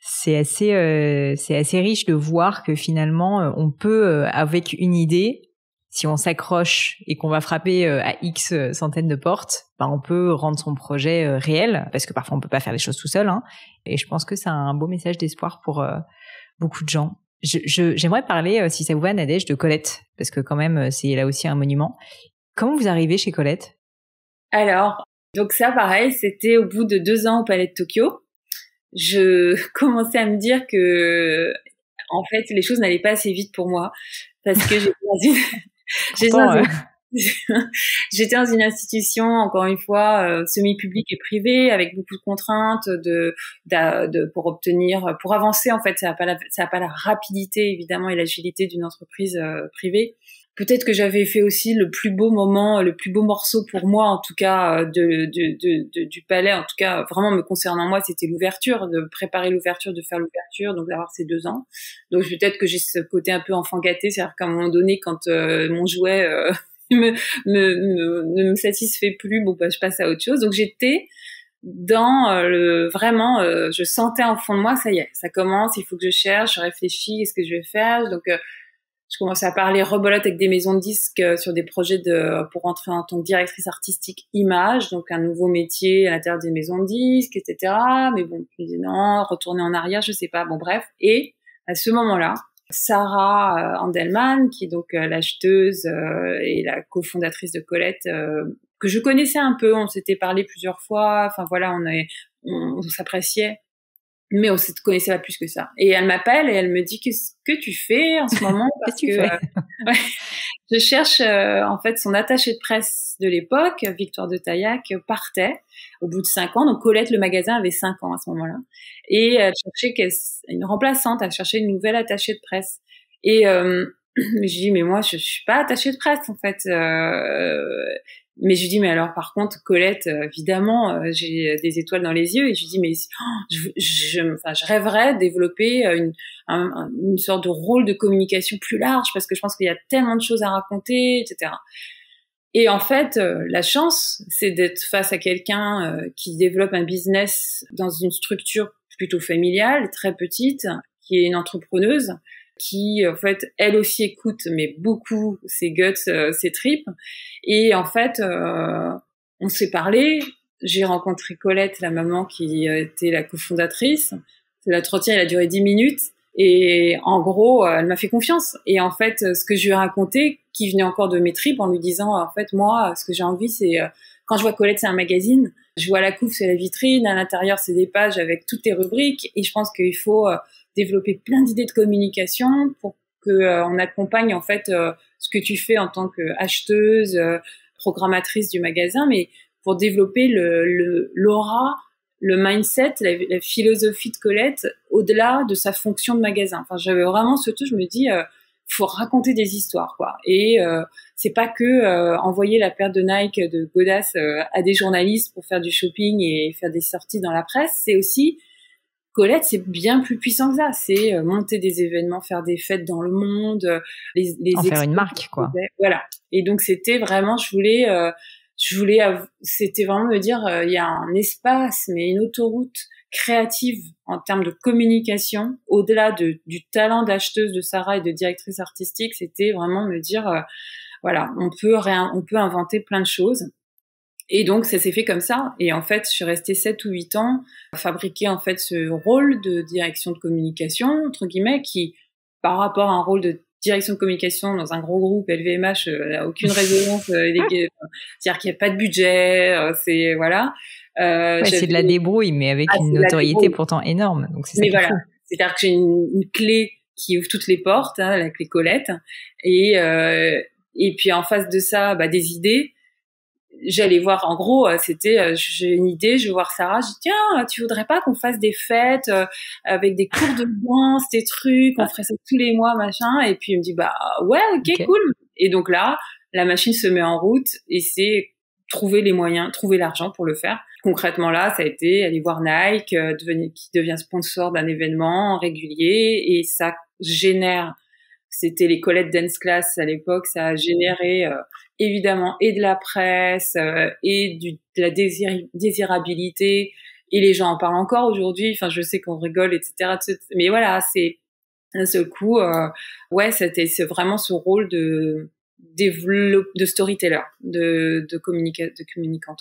c'est assez euh, c'est assez riche de voir que finalement on peut euh, avec une idée si on s'accroche et qu'on va frapper à X centaines de portes, bah on peut rendre son projet réel, parce que parfois on peut pas faire les choses tout seul. Hein. Et je pense que c'est un beau message d'espoir pour euh, beaucoup de gens. Je, je, j'aimerais parler, si ça vous va, Nadège, de Colette, parce que quand même, c'est là aussi un monument. Comment vous arrivez chez Colette ? Alors, donc ça, pareil, c'était au bout de deux ans au Palais de Tokyo. Je commençais à me dire que, en fait, les choses n'allaient pas assez vite pour moi, parce que j'étais dans une... J'étais dans, euh... j'étais dans une institution, encore une fois, euh, semi-publique et privée, avec beaucoup de contraintes de, de, de, pour obtenir, pour avancer, en fait, ça n'a pas, pas la rapidité, évidemment, et l'agilité d'une entreprise euh, privée. Peut-être que j'avais fait aussi le plus beau moment, le plus beau morceau pour moi, en tout cas, de, de, de, de, du palais. En tout cas, vraiment me concernant moi, c'était l'ouverture, de préparer l'ouverture, de faire l'ouverture, donc d'avoir ces deux ans. Donc peut-être que j'ai ce côté un peu enfant gâté, c'est-à-dire qu'à un moment donné, quand euh, mon jouet euh, me, me, me, ne me satisfait plus, bon bah je passe à autre chose. Donc j'étais dans euh, le vraiment, euh, je sentais au fond de moi, ça y est, ça commence. Il faut que je cherche, je réfléchis, qu'est-ce que je vais faire. Donc euh, je commençais à parler rebolote avec des maisons de disques sur des projets de pour entrer en tant que directrice artistique image, donc un nouveau métier à l'intérieur des maisons de disques, et cetera. Mais bon, je me disais non, retourner en arrière, je sais pas. Bon, bref. Et à ce moment-là, Sarah Andelman, qui est donc l'acheteuse et la cofondatrice de Colette, que je connaissais un peu, on s'était parlé plusieurs fois. Enfin voilà, on avait, on, on s'appréciait. Mais on ne se connaissait pas plus que ça. Et elle m'appelle et elle me dit, qu'est-ce que tu fais en ce moment? Parce que euh, ouais, je cherche, euh, en fait, son attaché de presse de l'époque, Victoire de Tayac, partait au bout de cinq ans. Donc, Colette, le magasin, avait cinq ans à ce moment-là. Et elle cherchait une remplaçante, elle cherchait une nouvelle attachée de presse. Et euh, je lui dis, mais moi, je ne suis pas attachée de presse, en fait. Euh, Mais je lui dis, mais alors, par contre, Colette, évidemment, j'ai des étoiles dans les yeux. Et je lui dis, mais oh, je, je, enfin, je rêverais de développer une, un, une sorte de rôle de communication plus large, parce que je pense qu'il y a tellement de choses à raconter, et cetera. Et en fait, la chance, c'est d'être face à quelqu'un qui développe un business dans une structure plutôt familiale, très petite, qui est une entrepreneuse, qui, en fait, elle aussi écoute, mais beaucoup ses guts, euh, ses tripes. Et en fait, euh, on s'est parlé. J'ai rencontré Colette, la maman qui était la cofondatrice. L'entretien, il a duré dix minutes. Et en gros, elle m'a fait confiance. Et en fait, ce que je lui ai raconté, qui venait encore de mes tripes, en lui disant, en fait, moi, ce que j'ai envie, c'est... Euh, quand je vois Colette, c'est un magazine. Je vois la couve, c'est la vitrine. À l'intérieur, c'est des pages avec toutes les rubriques. Et je pense qu'il faut... Euh, développer plein d'idées de communication pour que euh, on accompagne en fait euh, ce que tu fais en tant qu'acheteuse, euh, programmatrice du magasin, mais pour développer le, le, l'aura, le mindset, la, la philosophie de Colette au-delà de sa fonction de magasin. Enfin, j'avais vraiment ce truc, je me dis, euh, faut raconter des histoires, quoi. Et euh, c'est pas que euh, envoyer la paire de Nike de Godas euh, à des journalistes pour faire du shopping et faire des sorties dans la presse, c'est aussi Colette, c'est bien plus puissant que ça. C'est monter des événements, faire des fêtes dans le monde, les, les en faire une marque, quoi. Voilà. Et donc c'était vraiment, je voulais, euh, je voulais, c'était vraiment me dire, euh, il y a un espace, mais une autoroute créative en termes de communication, au-delà de, du talent d'acheteuse de Sarah et de directrice artistique. C'était vraiment me dire, euh, voilà, on peut, réin- on peut inventer plein de choses. Et donc, ça s'est fait comme ça. Et en fait, je suis restée sept ou huit ans à fabriquer, en fait, ce rôle de direction de communication, entre guillemets, qui, par rapport à un rôle de direction de communication dans un gros groupe L V M H, euh, n'a aucune résonance. Euh, c'est-à-dire qu'il n'y a pas de budget, euh, c'est, voilà. Euh, ouais, c'est de la débrouille, mais avec ah, une notoriété pourtant énorme. Donc, c'est mais ça voilà. Fou. C'est-à-dire que j'ai une, une clé qui ouvre toutes les portes, hein, la clé Colette. Et, euh, et puis, en face de ça, bah, des idées. J'allais voir, en gros, c'était, j'ai une idée, je vais voir Sarah, je dis, tiens, tu voudrais pas qu'on fasse des fêtes avec des cours de danse, des trucs, on ferait ça tous les mois, machin. Et puis, il me dit, bah, ouais, ok, okay. Cool. Et donc là, la machine se met en route et c'est trouver les moyens, trouver l'argent pour le faire. Concrètement, là, ça a été aller voir Nike, euh, devenir, qui devient sponsor d'un événement régulier et ça génère, c'était les Colette Dance Class à l'époque, ça a généré... Euh, évidemment, et de la presse, euh, et du, de la désir, désirabilité, et les gens en parlent encore aujourd'hui, enfin, je sais qu'on rigole, et cetera, et cetera Mais voilà, c'est, d'un seul coup, euh, ouais, c'était, c'est vraiment ce rôle de, développe, de storyteller, de, de, communica, de communicante.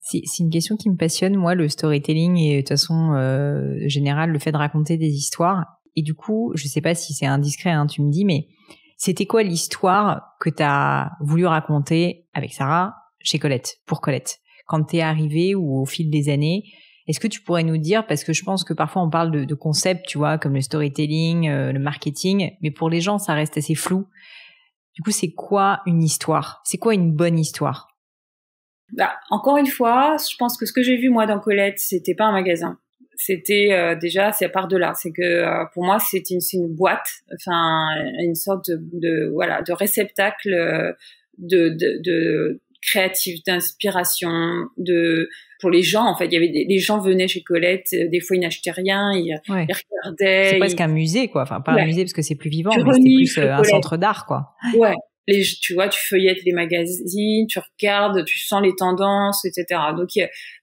C'est, c'est une question qui me passionne, moi, le storytelling, et de toute façon, euh, général, le fait de raconter des histoires. Et du coup, je sais pas si c'est indiscret, hein, tu me dis, mais c'était quoi l'histoire que t'as voulu raconter avec Sarah chez Colette, pour Colette, quand t'es arrivée ou au fil des années? Est-ce que tu pourrais nous dire, parce que je pense que parfois on parle de, de concepts, tu vois, comme le storytelling, euh, le marketing, mais pour les gens, ça reste assez flou. Du coup, c'est quoi une histoire? C'est quoi une bonne histoire? Bah, encore une fois, je pense que ce que j'ai vu, moi, dans Colette, c'était pas un magasin. C'était euh, déjà, c'est à part de là. C'est que euh, pour moi, c'est une, c'est une boîte, enfin, une sorte de, de voilà, de réceptacle de, de, de créatif, d'inspiration, de... Pour les gens, en fait, il y avait des, les gens venaient chez Colette, des fois ils n'achetaient rien, ils, ouais. ils regardaient. C'est presque ils... un musée, quoi. Enfin, pas ouais. un musée parce que c'est plus vivant, tu mais c'était plus un Colette. Centre d'art, quoi. Ouais. Les, tu vois, tu feuillettes les magazines, tu regardes, tu sens les tendances, et cetera. Donc,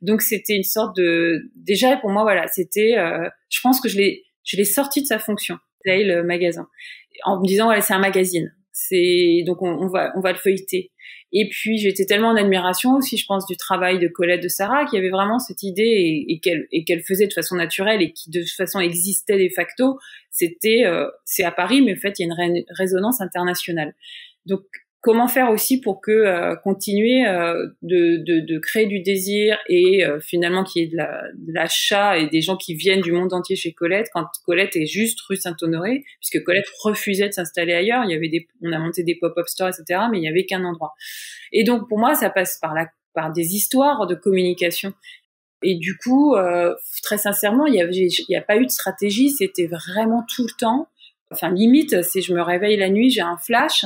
donc c'était une sorte de. Déjà, pour moi, voilà, c'était. Euh, je pense que je l'ai, je l'ai sorti de sa fonction, le magasin, en me disant, voilà, c'est un magazine. C'est donc on, on va, on va le feuilleter. Et puis, j'étais tellement en admiration aussi, je pense, du travail de Colette, de Sarah, qui avait vraiment cette idée et, et qu'elle et qu'elle faisait de façon naturelle et qui, de toute façon, existait de facto. C'était, euh, c'est à Paris, mais en fait, il y a une résonance internationale. Donc, comment faire aussi pour que euh, continuer euh, de, de, de créer du désir et euh, finalement qu'il y ait de, la, de l'achat et des gens qui viennent du monde entier chez Colette, quand Colette est juste rue Saint-Honoré, puisque Colette refusait de s'installer ailleurs. Il y avait des, on a monté des pop-up stores, et cetera, mais il n'y avait qu'un endroit. Et donc, pour moi, ça passe par, la, par des histoires de communication. Et du coup, euh, très sincèrement, il n'y a, a pas eu de stratégie. C'était vraiment tout le temps. Enfin, limite, si je me réveille la nuit, j'ai un flash.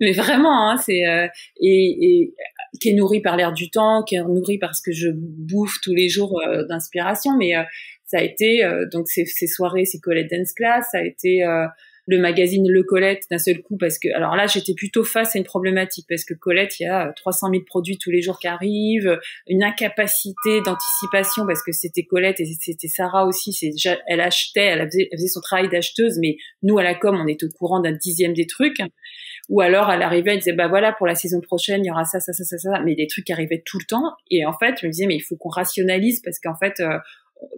Mais vraiment, hein, c'est euh, et, et qui est nourri par l'air du temps, qui est nourri par ce que je bouffe tous les jours euh, d'inspiration. Mais euh, ça a été euh, donc ces, ces soirées, ces Colette Dance Class, ça a été euh, le magazine Le Colette d'un seul coup, parce que alors là j'étais plutôt face à une problématique, parce que Colette, il y a trois cent mille produits tous les jours qui arrivent, une incapacité d'anticipation parce que c'était Colette et c'était Sarah aussi, c'est, elle achetait, elle faisait, elle faisait son travail d'acheteuse, mais nous à la com on était au courant d'un dixième des trucs, ou alors elle arrivait, elle disait bah voilà pour la saison prochaine il y aura ça, ça, ça, ça, ça, mais des trucs qui arrivaient tout le temps. Et en fait je me disais mais il faut qu'on rationalise, parce qu'en fait euh,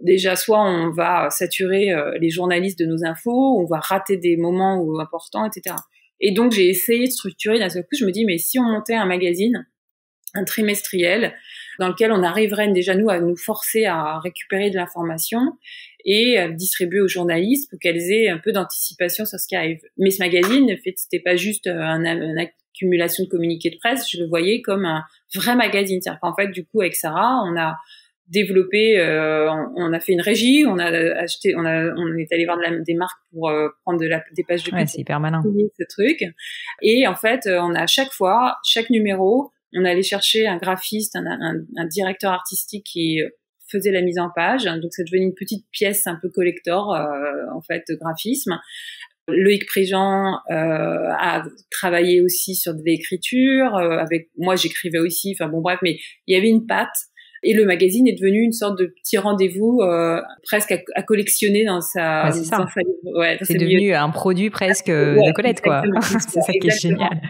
déjà, soit on va saturer les journalistes de nos infos, on va rater des moments importants, et cetera. Et donc, j'ai essayé de structurer d'un seul coup. Je me dis, mais si on montait un magazine, un trimestriel, dans lequel on arriverait déjà, nous, à nous forcer à récupérer de l'information et à le distribuer aux journalistes pour qu'elles aient un peu d'anticipation sur ce qui arrive. Mais ce magazine, en fait, c'était pas juste un, un accumulation de communiqués de presse. Je le voyais comme un vrai magazine. C'est-à-dire qu'en fait, du coup, avec Sarah, on a... développé, euh, on a fait une régie, on a acheté, on a, on est allé voir de la, des marques pour euh, prendre de la, des pages de pub. Ouais, c'est hyper malin. Ce truc. Et en fait, on a chaque fois, chaque numéro, on allait chercher un graphiste, un, un, un directeur artistique qui faisait la mise en page. Donc, ça devenait une petite pièce un peu collector, euh, en fait, de graphisme. Loïc Prigent euh, a travaillé aussi sur de l'écriture. Euh, avec moi, j'écrivais aussi. Enfin bon, bref, mais il y avait une patte. Et le magazine est devenu une sorte de petit rendez-vous euh, presque à, à collectionner dans sa... Ouais, c'est ça. Dans sa, ouais, dans c'est devenu milieu. Un produit presque euh, ouais, de Colette, quoi. C'est ça qui est génial.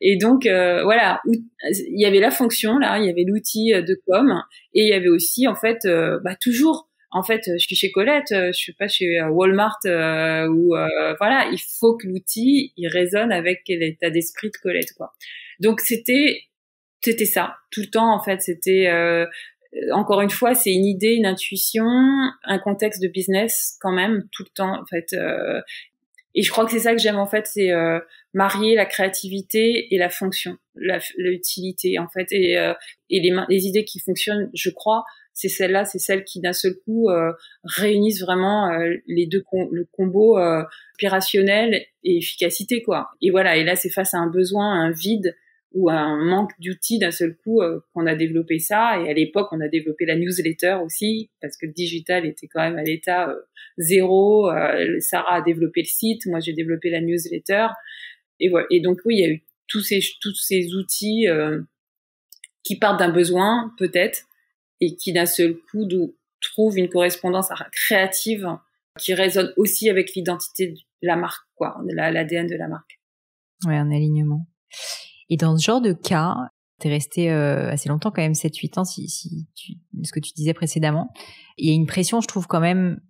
Et donc, euh, voilà, il y avait la fonction, là, il y avait l'outil de com, et il y avait aussi, en fait, euh, bah, toujours, en fait, je suis chez Colette, je suis pas chez Walmart, euh, ou euh, voilà, il faut que l'outil, il résonne avec l'état d'esprit de Colette, quoi. Donc, c'était... C'était ça, tout le temps en fait. C'était euh, encore une fois, c'est une idée, une intuition, un contexte de business quand même tout le temps en fait. Euh, et je crois que c'est ça que j'aime en fait, c'est euh, marier la créativité et la fonction, la, l'utilité en fait. Et, euh, et les, les idées qui fonctionnent, je crois, c'est celles-là, c'est celles qui d'un seul coup euh, réunissent vraiment euh, les deux com- le combo euh, inspirationnel et efficacité quoi. Et voilà. Et là, c'est face à un besoin, à un vide. Ou un manque d'outils d'un seul coup euh, qu'on a développé ça. Et à l'époque, on a développé la newsletter aussi, parce que le digital était quand même à l'état euh, zéro. Euh, Sarah a développé le site, moi j'ai développé la newsletter. Et voilà. Et donc oui, il y a eu tous ces tous ces outils euh, qui partent d'un besoin peut-être et qui d'un seul coup trouvent une correspondance créative qui résonne aussi avec l'identité de la marque, quoi, de la, l'A D N de la marque. Ouais, un alignement. Et dans ce genre de cas, t'es resté euh, assez longtemps quand même, sept huit ans, si, si tu, ce que tu disais précédemment. Il y a une pression, je trouve quand même,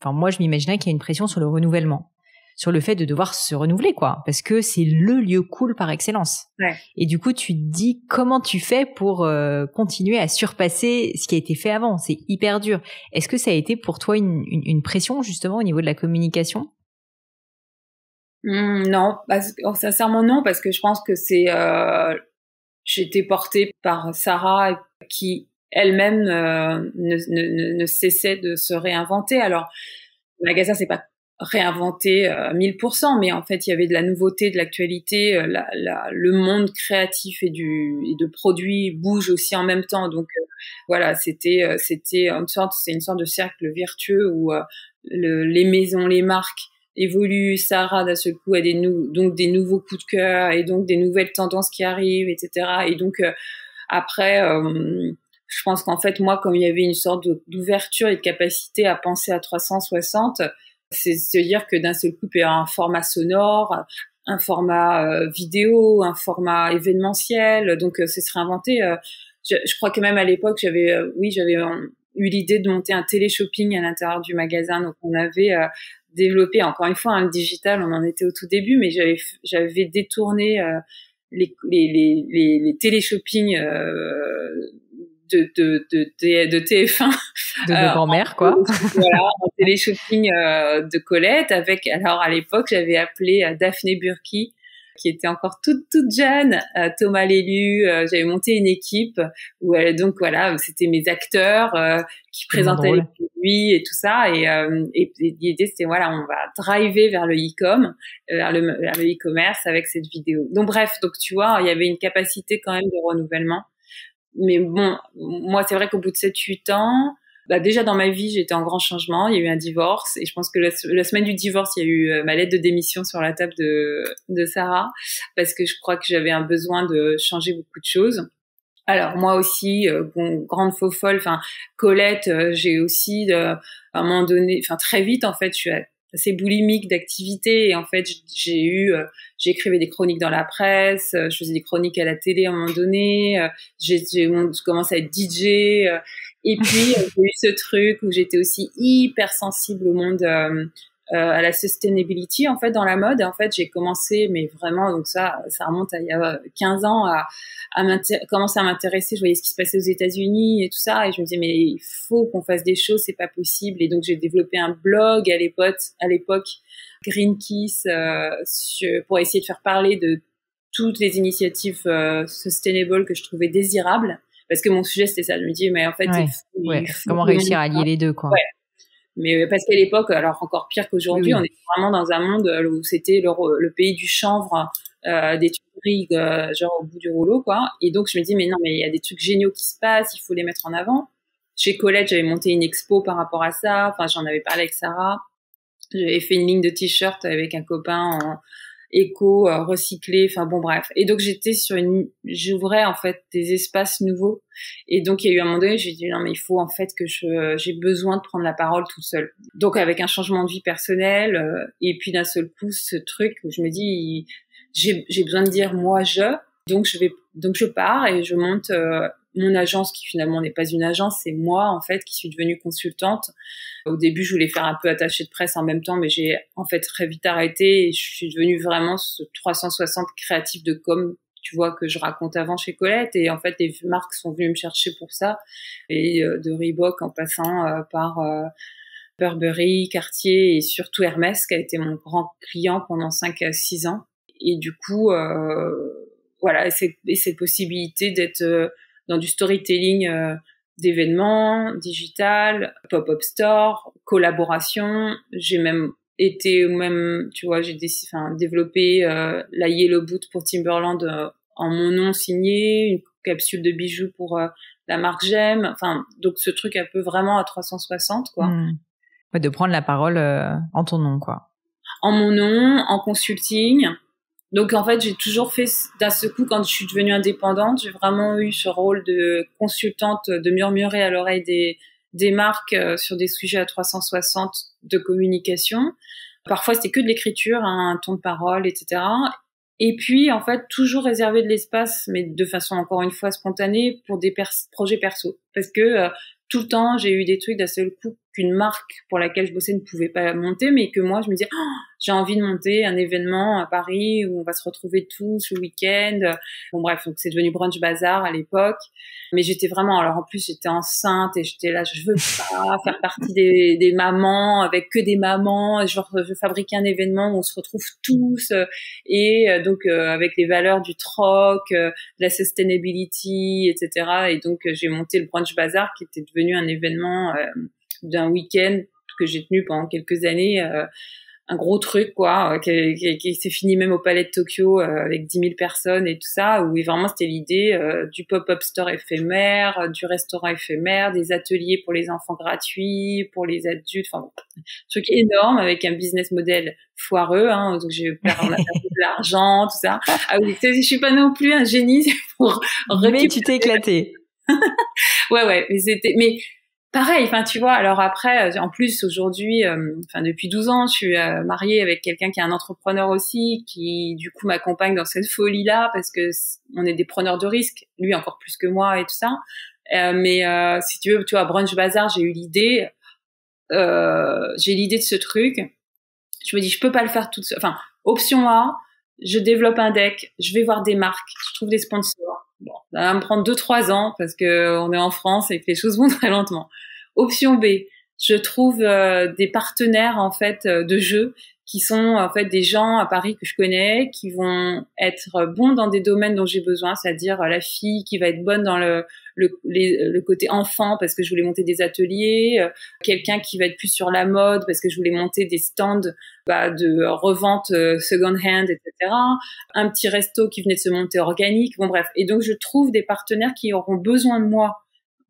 enfin moi je m'imaginais qu'il y a une pression sur le renouvellement, sur le fait de devoir se renouveler, quoi, parce que c'est le lieu cool par excellence. Ouais. Et du coup, tu te dis comment tu fais pour euh, continuer à surpasser ce qui a été fait avant. C'est hyper dur. Est-ce que ça a été pour toi une, une, une pression justement au niveau de la communication? Mmh, non, bah, sincèrement non, parce que je pense que c'est, euh, j'étais portée par Sarah qui elle-même euh, ne, ne, ne cessait de se réinventer. Alors, le magasin, c'est pas réinventé à mille pour cent, mais en fait il y avait de la nouveauté, de l'actualité, la, la, le monde créatif et du et de produits bouge aussi en même temps, donc euh, voilà, c'était c'était une sorte c'est une sorte de cercle vertueux où euh, le, les maisons, les marques évoluent. Sarah d'un seul coup a des nou, donc des nouveaux coups de cœur et donc des nouvelles tendances qui arrivent, etc. Et donc euh, après euh, je pense qu'en fait moi, comme il y avait une sorte d'ouverture et de capacité à penser à trois cent soixante, c'est se dire que d'un seul coup, il y a un format sonore, un format euh, vidéo, un format événementiel. Donc, euh, c'est se réinventer. Euh, je, je crois que même à l'époque, j'avais, euh, oui, j'avais euh, eu l'idée de monter un télé-shopping à l'intérieur du magasin. Donc, on avait euh, développé, encore une fois, hein, le digital, on en était au tout début, mais j'avais, j'avais détourné euh, les, les, les, les, les télé-shoppings euh, De, de, de, de T F un. De euh, grand-mère, quoi. Voilà, en télé-shopping euh, de Colette avec, alors à l'époque, j'avais appelé euh, Daphné Burki, qui était encore toute, toute jeune, euh, Thomas Lellu, euh, j'avais monté une équipe où, euh, donc voilà, c'était mes acteurs euh, qui présentaient les produits et tout ça. Et, euh, et, et l'idée, c'était, voilà, on va driver vers le e-com, vers le, vers le e-commerce avec cette vidéo. Donc bref, donc tu vois, il y avait une capacité quand même de renouvellement. Mais bon, moi, c'est vrai qu'au bout de sept huit ans, bah déjà dans ma vie, j'étais en grand changement. Il y a eu un divorce. Et je pense que la, la semaine du divorce, il y a eu ma lettre de démission sur la table de, de Sarah, parce que je crois que j'avais un besoin de changer beaucoup de choses. Alors moi aussi, euh, bon, grande faux folle, enfin Colette, euh, j'ai aussi, euh, à un moment donné, enfin très vite en fait, je suis assez boulimique d'activité. Et en fait, j'ai eu... Euh, J'écrivais des chroniques dans la presse, je faisais des chroniques à la télé à un moment donné, j'ai, j'ai commencé à être D J, et puis j'ai eu ce truc où j'étais aussi hyper sensible au monde, euh, euh, à la sustainability, en fait, dans la mode. En fait, j'ai commencé, mais vraiment, donc ça, ça remonte à il y a quinze ans, à, à commencer à m'intéresser, je voyais ce qui se passait aux États-Unis et tout ça, et je me disais, mais il faut qu'on fasse des choses, c'est pas possible. Et donc, j'ai développé un blog à l'époque, à l'époque, Green Kiss, euh, sur, pour essayer de faire parler de toutes les initiatives euh, sustainable que je trouvais désirables, parce que mon sujet c'était ça. Je me dis mais en fait ouais, il, ouais. Il faut comment réussir à lier les deux, quoi. Ouais. Mais parce qu'à l'époque, alors encore pire qu'aujourd'hui, oui, oui. On était vraiment dans un monde où c'était le, le pays du chanvre, euh, des tueries euh, genre au bout du rouleau, quoi. Et donc je me dis mais non, mais il y a des trucs géniaux qui se passent, il faut les mettre en avant. Chez Colette, j'avais monté une expo par rapport à ça. Enfin, j'en avais parlé avec Sarah. J'avais fait une ligne de t-shirt avec un copain en éco, recyclé, enfin bon bref. Et donc j'étais sur une, j'ouvrais en fait des espaces nouveaux. Et donc il y a eu un moment donné, j'ai dit non mais il faut en fait que je, j'ai besoin de prendre la parole toute seule. Donc avec un changement de vie personnelle, et puis d'un seul coup ce truc où je me dis j'ai, j'ai besoin de dire moi je. Donc je vais, donc je pars et je monte euh, mon agence qui finalement n'est pas une agence, c'est moi en fait qui suis devenue consultante. Au début, je voulais faire un peu attachée de presse en même temps, mais j'ai en fait très vite arrêté et je suis devenue vraiment ce trois cent soixante créatif de com, tu vois, que je raconte avant chez Colette. Et en fait, les marques sont venues me chercher pour ça, et euh, de Reebok en passant euh, par euh, Burberry, Cartier et surtout Hermès qui a été mon grand client pendant cinq à six ans. Et du coup, euh, voilà, et, c'est, et cette possibilité d'être... Euh, dans du storytelling euh, d'événements, digital, pop-up store, collaboration. J'ai même été, même, tu vois, j'ai dé- enfin, développé euh, la Yellow Boot pour Timberland euh, en mon nom signé, une capsule de bijoux pour euh, la marque J'aime. Enfin, donc ce truc un peu vraiment à trois cent soixante, quoi. Mmh. Ouais, de prendre la parole euh, en ton nom, quoi. En mon nom, en consulting. Donc, en fait, j'ai toujours fait, d'un seul coup, quand je suis devenue indépendante, j'ai vraiment eu ce rôle de consultante, de murmurer à l'oreille des, des marques euh, sur des sujets à trois cent soixante de communication. Parfois, c'était que de l'écriture, hein, un ton de parole, et cetera. Et puis, en fait, toujours réserver de l'espace, mais de façon encore une fois spontanée, pour des pers- projets perso. Parce que euh, tout le temps, j'ai eu des trucs d'un seul coup qu'une marque pour laquelle je bossais ne pouvait pas monter, mais que moi, je me disais, oh, j'ai envie de monter un événement à Paris où on va se retrouver tous le week-end. Bon, bref, donc c'est devenu Brunch Bazar à l'époque. Mais j'étais vraiment... Alors, en plus, j'étais enceinte et j'étais là, je veux pas faire partie des, des mamans avec que des mamans. Genre, je fabriquais un événement où on se retrouve tous. Et donc, euh, avec les valeurs du troc, euh, de la sustainability, et cetera. Et donc, j'ai monté le Brunch Bazar qui était devenu un événement euh, d'un week-end que j'ai tenu pendant quelques années, euh, un gros truc quoi, qui, qui, qui s'est fini même au Palais de Tokyo euh, avec dix mille personnes et tout ça, où vraiment c'était l'idée euh, du pop-up store éphémère, euh, du restaurant éphémère, des ateliers pour les enfants gratuits, pour les adultes, enfin bon, truc énorme avec un business model foireux, hein, donc j'ai perdu de l'argent, tout ça. Ah oui, je suis pas non plus un génie pour récupérer. Mais tu t'es éclatée. ouais ouais, mais c'était mais pareil, enfin tu vois, alors après en plus aujourd'hui enfin euh, depuis douze ans, je suis euh, mariée avec quelqu'un qui est un entrepreneur aussi, qui du coup m'accompagne dans cette folie là parce que c- on est des preneurs de risques, lui encore plus que moi et tout ça. Euh, mais euh, si tu veux, tu vois, Brunch Bazar, j'ai eu l'idée euh, j'ai l'idée de ce truc. Je me dis je peux pas le faire toute seule. Enfin, option A, je développe un deck, je vais voir des marques, je trouve des sponsors. Bon, ça va me prendre deux, trois ans parce que on est en France et que les choses vont très lentement. Option B, je trouve euh, des partenaires en fait euh, de jeu qui sont en fait des gens à Paris que je connais, qui vont être bons dans des domaines dont j'ai besoin, c'est-à-dire euh, la fille qui va être bonne dans le le, les, le côté enfant parce que je voulais monter des ateliers, euh, quelqu'un qui va être plus sur la mode parce que je voulais monter des stands bah, de revente euh, second hand, et cetera. Un petit resto qui venait de se monter organique, bon bref. Et donc je trouve des partenaires qui auront besoin de moi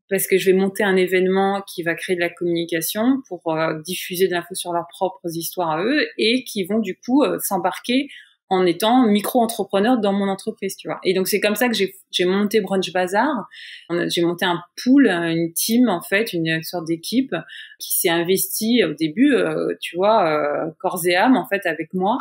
parce que je vais monter un événement qui va créer de la communication pour euh, diffuser de l'info sur leurs propres histoires à eux et qui vont du coup euh, s'embarquer en étant micro-entrepreneur dans mon entreprise, tu vois. Et donc, c'est comme ça que j'ai, j'ai monté Brunch Bazar. J'ai monté un pool, une team, en fait, une sorte d'équipe qui s'est investie au début, euh, tu vois, euh, corps et âme, en fait, avec moi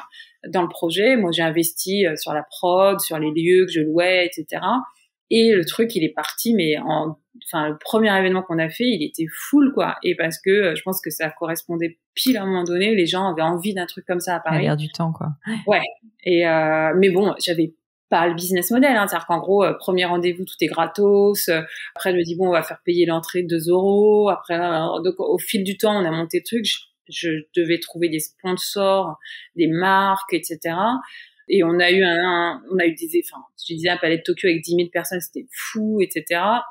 dans le projet. Moi, j'ai investi sur la prod, sur les lieux que je louais, et cetera. Et le truc, il est parti, mais en, enfin, le premier événement qu'on a fait, il était full, quoi. Et parce que euh, je pense que ça correspondait pile à un moment donné, les gens avaient envie d'un truc comme ça à Paris. À l'air du temps, quoi. Ouais. Et, euh, mais bon, j'avais pas le business model, hein. C'est-à-dire qu'en gros, euh, premier rendez-vous, tout est gratos. Euh, après, je me dis, bon, on va faire payer l'entrée deux euros. Après, euh, donc, au fil du temps, on a monté le truc. Je, je devais trouver des sponsors, des marques, et cetera. Et on a eu un, un on a eu des, enfin, je disais un Palais de Tokyo avec dix mille personnes, c'était fou, et cetera.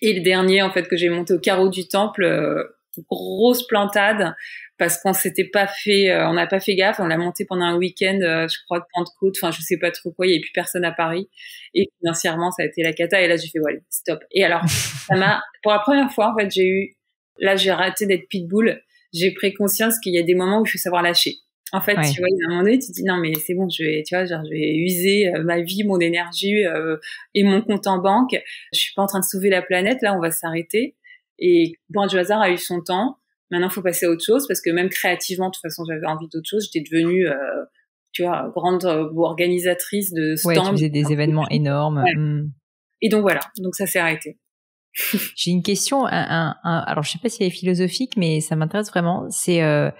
Et le dernier, en fait, que j'ai monté au carreau du temple, euh, grosse plantade, parce qu'on s'était pas fait, euh, on n'a pas fait gaffe, on l'a monté pendant un week-end, euh, je crois, de Pentecôte, enfin, je sais pas trop quoi, il y avait plus personne à Paris. Et financièrement, ça a été la cata, et là, j'ai fait, ouais, stop. Et alors, ça m'a, pour la première fois, en fait, j'ai eu, là, j'ai raté d'être pitbull, j'ai pris conscience qu'il y a des moments où il faut savoir lâcher. En fait, ouais. Tu vois, à un moment donné, tu te dis, non, mais c'est bon, je vais, tu vois, genre, je vais user euh, ma vie, mon énergie euh, et mon compte en banque. Je suis pas en train de sauver la planète, là, on va s'arrêter. Et Brunch Bazar a eu son temps. Maintenant, faut passer à autre chose parce que même créativement, de toute façon, j'avais envie d'autre chose. J'étais devenue, euh, tu vois, grande euh, organisatrice de stands. Ouais, tu faisais des événements énormes. Ouais. Mmh. Et donc, voilà. Donc, ça s'est arrêté. J'ai une question. Un, un, un, alors, je sais pas si elle est philosophique, mais ça m'intéresse vraiment. C'est... Euh...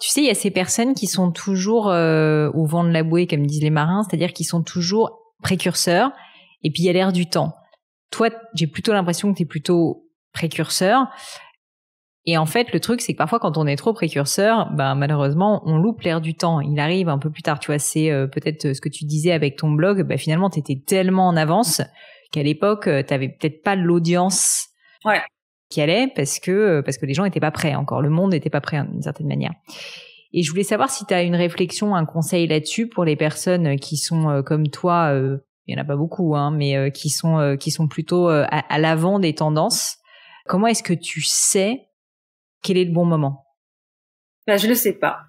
Tu sais, il y a ces personnes qui sont toujours euh, au vent de la bouée, comme disent les marins, c'est-à-dire qui sont toujours précurseurs, et puis il y a l'air du temps. Toi, j'ai plutôt l'impression que tu es plutôt précurseur. Et en fait, le truc, c'est que parfois, quand on est trop précurseur, ben, malheureusement, on loupe l'air du temps. Il arrive un peu plus tard. Tu vois, c'est euh, peut-être ce que tu disais avec ton blog. Ben, finalement, tu étais tellement en avance qu'à l'époque, tu n'avais peut-être pas l'audience. Ouais. Qui allait parce que parce que les gens n'étaient pas prêts encore, le monde n'était pas prêt d'une certaine manière. Et je voulais savoir si tu as une réflexion, un conseil là-dessus pour les personnes qui sont euh, comme toi, euh, il y en a pas beaucoup, hein, mais euh, qui sont euh, qui sont plutôt euh, à, à l'avant des tendances. Comment est-ce que tu sais quel est le bon moment ? Ben, je le sais pas.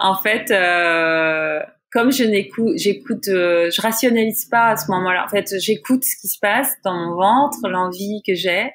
En fait, euh, comme je n'écoute, j'écoute, euh, je rationalise pas à ce moment-là. En fait, j'écoute ce qui se passe dans mon ventre, l'envie que j'ai.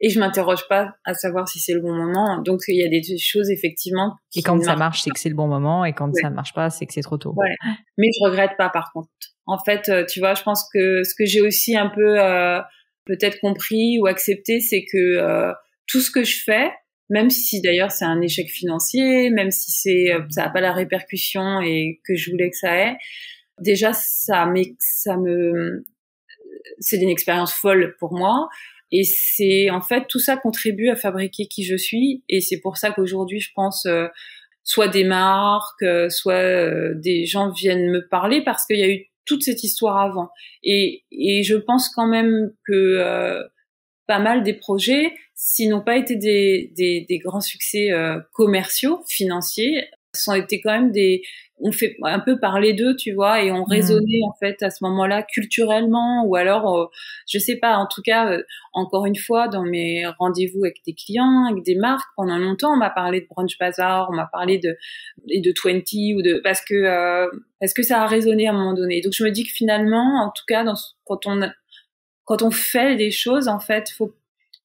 et je m'interroge pas à savoir si c'est le bon moment. Donc il y a des choses effectivement qui, et quand ça marche, c'est que c'est le bon moment, et quand ouais. ça marche pas, c'est que c'est trop tôt. Ouais. Mais je regrette pas, par contre. En fait, tu vois, je pense que ce que j'ai aussi un peu euh, peut-être compris ou accepté, c'est que euh, tout ce que je fais, même si d'ailleurs c'est un échec financier, même si c'est ça a pas la répercussion et que je voulais que ça ait, déjà ça m'é- ça me c'est une expérience folle pour moi. Et c'est, en fait, tout ça contribue à fabriquer qui je suis. Et c'est pour ça qu'aujourd'hui, je pense, euh, soit des marques, euh, soit euh, des gens viennent me parler, parce qu'il y a eu toute cette histoire avant. Et, et je pense quand même que euh, pas mal des projets, s'ils n'ont pas été des, des, des grands succès euh, commerciaux, financiers, sont été quand même des... On fait un peu parler d'eux, tu vois, et on raisonnait, mmh. en fait, à ce moment-là, culturellement, ou alors, euh, je sais pas, en tout cas, euh, encore une fois, dans mes rendez-vous avec des clients, avec des marques, pendant longtemps, on m'a parlé de Brunch Bazar, on m'a parlé de, de Twenty, ou de, parce que, euh, parce que ça a résonné à un moment donné. Donc, je me dis que finalement, en tout cas, dans, quand on, quand on fait des choses, en fait, faut,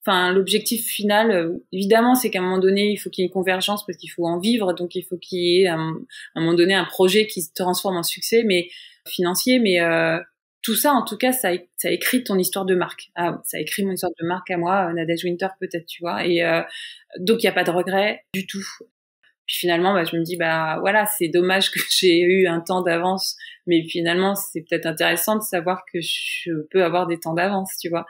enfin, l'objectif final, euh, évidemment, c'est qu'à un moment donné, il faut qu'il y ait une convergence parce qu'il faut en vivre. Donc, il faut qu'il y ait, un, à un moment donné, un projet qui se transforme en succès mais financier. Mais euh, tout ça, en tout cas, ça, ça écrit ton histoire de marque. Ah, ça écrit mon histoire de marque à moi, euh, Nadège Winter, peut-être, tu vois. Et euh, donc, il n'y a pas de regret du tout. Puis finalement, bah, je me dis, bah voilà, c'est dommage que j'ai eu un temps d'avance. Mais finalement, c'est peut-être intéressant de savoir que je peux avoir des temps d'avance, tu vois.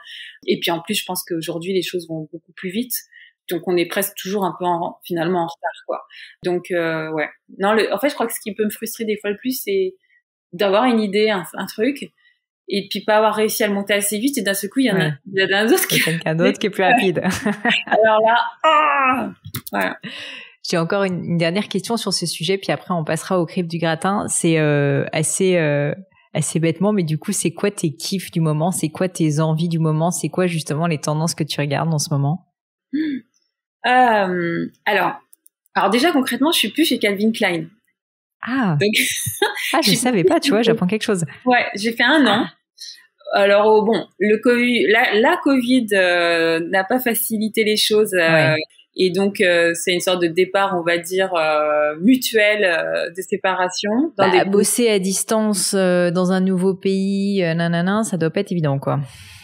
Et puis en plus, je pense qu'aujourd'hui, les choses vont beaucoup plus vite. Donc, on est presque toujours un peu en, finalement en retard, quoi. Donc, euh, ouais. Non, le, en fait, je crois que ce qui peut me frustrer des fois le plus, c'est d'avoir une idée, un, un truc, et puis pas avoir réussi à le monter assez vite. Et d'un seul coup, il y en a, ouais. il y en a un autre qui... Quelqu'un d'autre qui est plus rapide. Alors là, ah voilà. J'ai encore une, une dernière question sur ce sujet, puis après on passera au crib du gratin. C'est euh, assez euh, assez bêtement, mais du coup, c'est quoi tes kiffs du moment? C'est quoi tes envies du moment? C'est quoi justement les tendances que tu regardes en ce moment? euh, Alors, alors déjà concrètement, je suis plus chez Calvin Klein. Ah. Donc, ah, je ne savais pas, tu vois, j'apprends quelque chose. Ouais, j'ai fait un an. Alors oh, bon, le Covid, la, la Covid euh, n'a pas facilité les choses. Euh, ouais. Et donc, euh, c'est une sorte de départ, on va dire, euh, mutuel euh, de séparation. Dans bah, des... Bosser à distance euh, dans un nouveau pays, euh, nanana, ça doit pas être évident, quoi.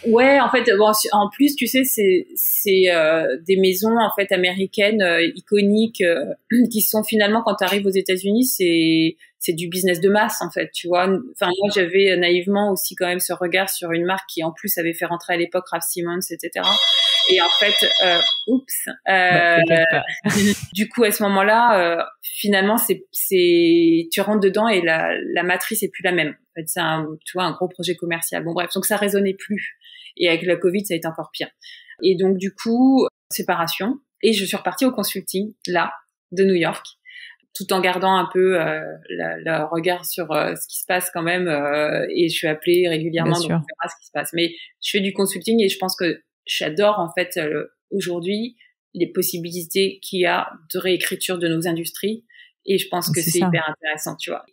Ouais, en fait, bon, en plus, tu sais, c'est, c'est euh, des maisons en fait américaines euh, iconiques euh, qui sont finalement, quand tu arrives aux États-Unis, c'est c'est du business de masse, en fait, tu vois. Enfin, moi, j'avais naïvement aussi quand même ce regard sur une marque qui, en plus, avait fait rentrer à l'époque Ralph Simons, et cetera. Et en fait, euh, oups, euh, bah, du coup, à ce moment-là, euh, finalement, c'est, c'est, tu rentres dedans et la, la matrice est plus la même. En fait, c'est un, tu vois, un gros projet commercial. Bon, bref, donc ça résonnait plus. Et avec la Covid, ça a été encore pire. Et donc, du coup, séparation. Et je suis repartie au consulting, là, de New York, tout en gardant un peu euh, le regard sur euh, ce qui se passe quand même. Euh, et je suis appelée régulièrement, donc on verra ce qui se passe. Mais je fais du consulting et je pense que j'adore, en fait, euh, aujourd'hui, les possibilités qu'il y a de réécriture de nos industries. Et je pense que c'est, c'est hyper intéressant, tu vois.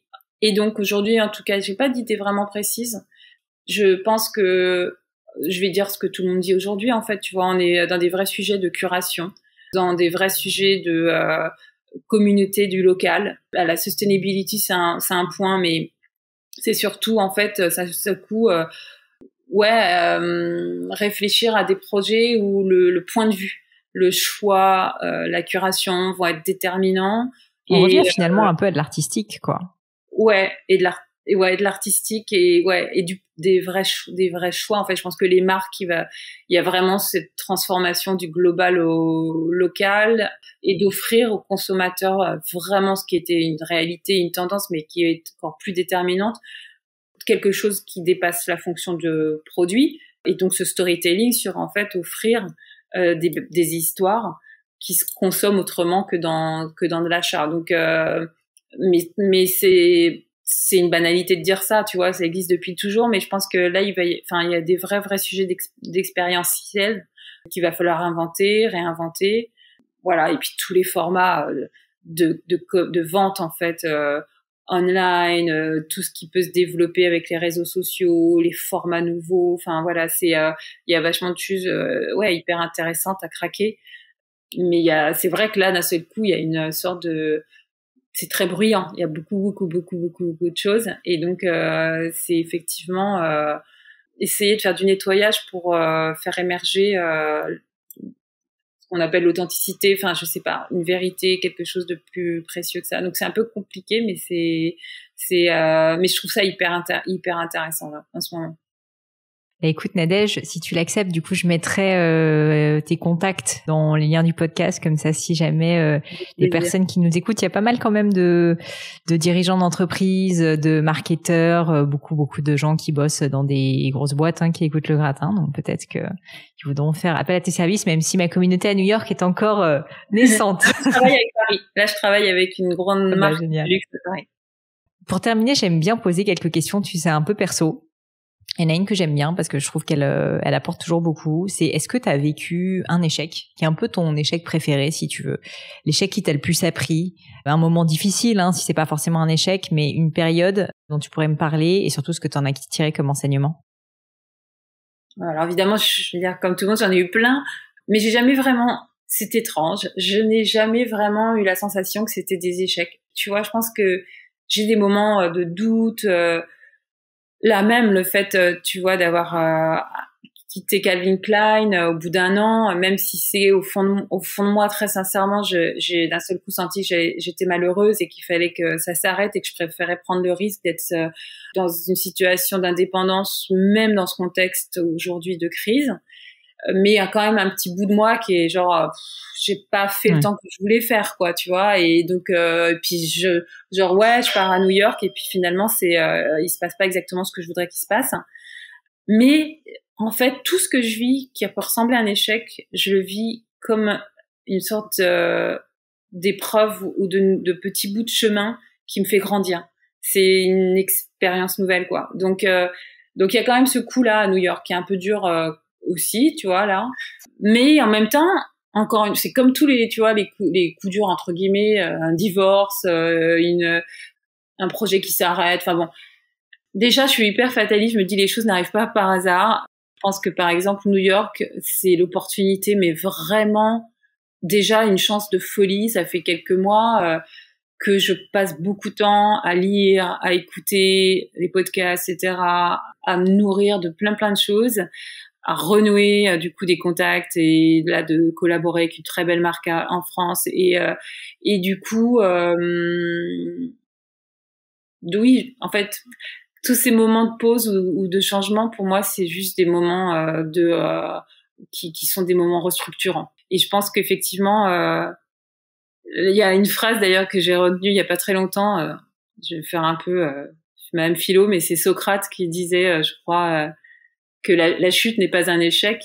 Et donc, aujourd'hui, en tout cas, j'ai pas d'idée vraiment précise. Je pense que je vais dire ce que tout le monde dit aujourd'hui, en fait. Tu vois, on est dans des vrais sujets de curation, dans des vrais sujets de euh, communauté du local. La sustainability, c'est un, c'est un point, mais c'est surtout, en fait, ça secoue... Euh, Ouais, euh, réfléchir à des projets où le, le point de vue, le choix, euh, la curation vont être déterminants. On revient finalement euh, un peu à de l'artistique, quoi. Ouais, et de l'art, et ouais, de l'artistique et ouais, et du des vrais des vrais choix. En fait, je pense que les marques, il va, il y a vraiment cette transformation du global au local et d'offrir aux consommateurs vraiment ce qui était une réalité, une tendance, mais qui est encore plus déterminante. Quelque chose qui dépasse la fonction de produit, et donc ce storytelling sur, en fait, offrir euh, des, des histoires qui se consomment autrement que dans que dans de l'achat. Donc euh, mais mais c'est c'est une banalité de dire ça, tu vois, ça existe depuis toujours, mais je pense que là il va enfin il y a des vrais vrais sujets d'ex, d'expérientiel qu'il va falloir inventer, réinventer, voilà, et puis tous les formats de de de vente, en fait, euh, online, euh, tout ce qui peut se développer avec les réseaux sociaux, les formats nouveaux. Enfin voilà, c'est il euh, y a vachement de choses euh, ouais hyper intéressantes à craquer. Mais il y a, c'est vrai que là d'un seul coup il y a une sorte de, c'est très bruyant. Il y a beaucoup beaucoup beaucoup beaucoup beaucoup de choses et donc euh, c'est effectivement euh, essayer de faire du nettoyage pour euh, faire émerger euh, ce qu'on appelle l'authenticité, enfin je sais pas, une vérité, quelque chose de plus précieux que ça. Donc c'est un peu compliqué, mais c'est c'est euh, mais je trouve ça hyper inter- hyper intéressant là en ce moment. Bah écoute Nadège, si tu l'acceptes, du coup je mettrai euh, tes contacts dans les liens du podcast, comme ça si jamais euh, les personnes qui nous écoutent, il y a pas mal quand même de, de dirigeants d'entreprise, de marketeurs, euh, beaucoup beaucoup de gens qui bossent dans des grosses boîtes hein, qui écoutent Le Gratin, donc peut-être que ils voudront faire appel à tes services, même si ma communauté à New York est encore euh, naissante. Je travaille avec Paris. Là je travaille avec une grande ah, marque bah, de luxe de Paris. Pour terminer, j'aime bien poser quelques questions, tu sais, un peu perso. Il y en a une que j'aime bien parce que je trouve qu'elle euh, elle apporte toujours beaucoup. C'est est-ce que tu as vécu un échec qui est un peu ton échec préféré, si tu veux, l'échec qui t'a le plus appris, un moment difficile, hein, si c'est pas forcément un échec, mais une période dont tu pourrais me parler et surtout ce que tu en as tiré comme enseignement. Alors évidemment, je veux dire comme tout le monde, j'en ai eu plein, mais j'ai jamais vraiment. C'est étrange. Je n'ai jamais vraiment eu la sensation que c'était des échecs. Tu vois, je pense que j'ai des moments de doute. Euh, Là même, le fait, tu vois, d'avoir euh, quitté Calvin Klein euh, au bout d'un an, même si c'est au fond de, au fond de moi, très sincèrement, je, j'ai d'un seul coup senti que j'ai, j'étais malheureuse et qu'il fallait que ça s'arrête et que je préférais prendre le risque d'être euh, dans une situation d'indépendance, même dans ce contexte aujourd'hui de crise. Mais il y a quand même un petit bout de moi qui est genre, euh, j'ai pas fait ouais. le temps que je voulais faire, quoi, tu vois. Et donc, euh, et puis je, genre ouais, je pars à New York et puis finalement, c'est, euh, il se passe pas exactement ce que je voudrais qu'il se passe. Mais en fait, tout ce que je vis qui peut ressembler à un échec, je le vis comme une sorte euh, d'épreuve ou de, de petit bout de chemin qui me fait grandir. C'est une expérience nouvelle, quoi. Donc, euh, donc il y a quand même ce coup-là à New York qui est un peu dur. Euh, aussi, tu vois, là. Mais en même temps, encore une, c'est comme tous les, tu vois, les coups, les coups durs, entre guillemets, euh, un divorce, euh, une, un projet qui s'arrête, enfin bon. Déjà, je suis hyper fataliste, je me dis les choses n'arrivent pas par hasard. Je pense que, par exemple, New York, c'est l'opportunité, mais vraiment, déjà, une chance de folie. Ça fait quelques mois euh, que je passe beaucoup de temps à lire, à écouter les podcasts, et cetera, à me nourrir de plein, plein de choses, à renouer euh, du coup des contacts et là de collaborer avec une très belle marque à, en France et euh, et du coup euh, oui en fait tous ces moments de pause ou, ou de changement pour moi c'est juste des moments euh, de euh, qui qui sont des moments restructurants et je pense qu'effectivement euh, il y a une phrase d'ailleurs que j'ai retenue il y a pas très longtemps euh, je vais faire un peu euh, même philo mais c'est Socrate qui disait euh, je crois euh, que la, la chute n'est pas un échec.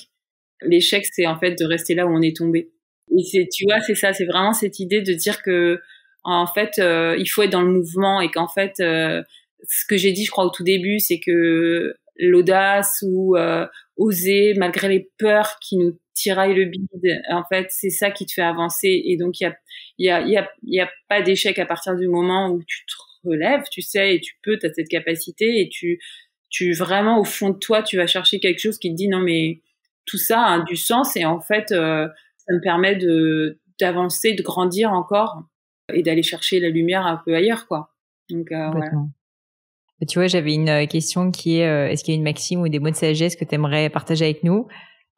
L'échec, c'est en fait de rester là où on est tombé. Et c'est, tu vois, c'est ça, c'est vraiment cette idée de dire que, en fait, euh, il faut être dans le mouvement et qu'en fait, euh, ce que j'ai dit, je crois, au tout début, c'est que l'audace ou euh, oser, malgré les peurs qui nous tiraillent le bide, en fait, c'est ça qui te fait avancer. Et donc, il y a, il y a, il y a, il y a pas d'échec à partir du moment où tu te relèves, tu sais, et tu peux, t'as cette capacité et tu, tu vraiment au fond de toi, tu vas chercher quelque chose qui te dit non mais tout ça a du sens et en fait euh, ça me permet de d'avancer, de grandir encore et d'aller chercher la lumière un peu ailleurs quoi. Donc euh, voilà. Tu vois, j'avais une question qui est euh, est-ce qu'il y a une maxime ou des mots de sagesse que tu aimerais partager avec nous?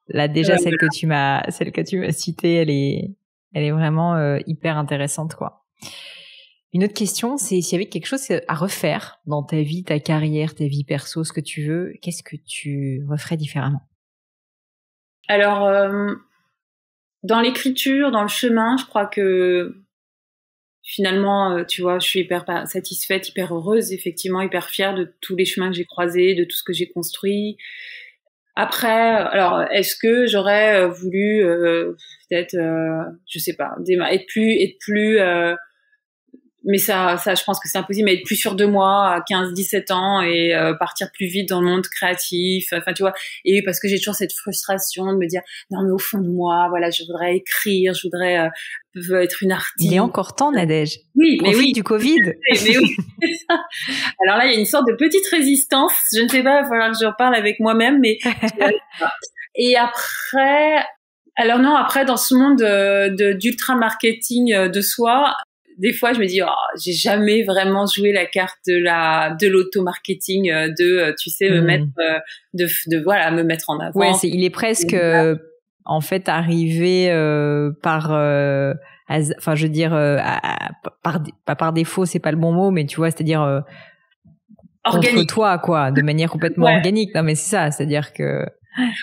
Là déjà euh, celle voilà. que tu m'as celle que tu m'as citée, elle est elle est vraiment euh, hyper intéressante quoi. Une autre question, c'est s'il y avait quelque chose à refaire dans ta vie, ta carrière, ta vie perso, ce que tu veux, qu'est-ce que tu referais différemment? Alors, euh, dans l'écriture, dans le chemin, je crois que finalement, tu vois, je suis hyper satisfaite, hyper heureuse, effectivement, hyper fière de tous les chemins que j'ai croisés, de tout ce que j'ai construit. Après, alors, est-ce que j'aurais voulu euh, peut-être, euh, je sais pas, être plus, être plus... Euh, mais ça, ça, je pense que c'est impossible, mais être plus sûr de moi à quinze, dix-sept ans et euh, partir plus vite dans le monde créatif, enfin, tu vois. Et parce que j'ai toujours cette frustration de me dire, non, mais au fond de moi, voilà, je voudrais écrire, je voudrais euh, être une artiste. Il est encore temps, Nadège. Oui, mais oui. Du Covid. Mais, mais oui, c'est ça. Alors là, il y a une sorte de petite résistance. Je ne sais pas, il va falloir que je reparle avec moi-même, mais. Et après, alors non, après, dans ce monde de, d'ultra-marketing de soi, des fois, je me dis, oh, j'ai jamais vraiment joué la carte de la de l'auto-marketing, de, tu sais, me mmh. mettre, de, de voilà, me mettre en avant. Ouais, c'est, il est presque, euh, en fait, arrivé euh, par, euh, as, enfin, je veux dire, euh, à, à, par, pas par défaut, c'est pas le bon mot, mais tu vois, c'est-à-dire euh, contre toi, quoi, de manière complètement ouais. organique. Non, mais c'est ça, c'est-à-dire que.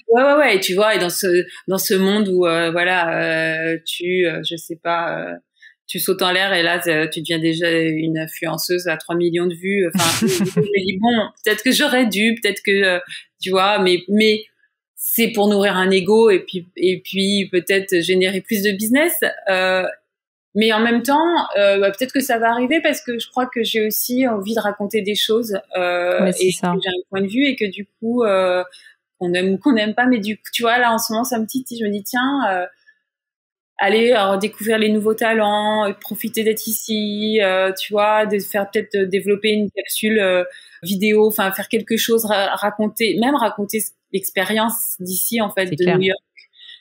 Ouais, ouais, ouais. Et tu vois, et dans ce dans ce monde où, euh, voilà, euh, tu, euh, je sais pas. Euh, tu sautes en l'air et là, tu deviens déjà une influenceuse à trois millions de vues. Enfin, je me dis, bon, peut-être que j'aurais dû, peut-être que, tu vois, mais, mais c'est pour nourrir un ego et puis, et puis peut-être générer plus de business. Euh, mais en même temps, euh, bah, peut-être que ça va arriver parce que je crois que j'ai aussi envie de raconter des choses euh, ouais, et ça. Que j'ai un point de vue et que du coup, euh, qu'on aime ou qu'on n'aime pas. Mais du coup, tu vois, là, en ce moment, ça me titille. Je me dis, tiens... Euh, aller découvrir les nouveaux talents, profiter d'être ici, euh, tu vois, de faire peut-être de développer une capsule euh, vidéo, enfin faire quelque chose, ra- raconter, même raconter l'expérience d'ici en fait, c'est de clair. New York,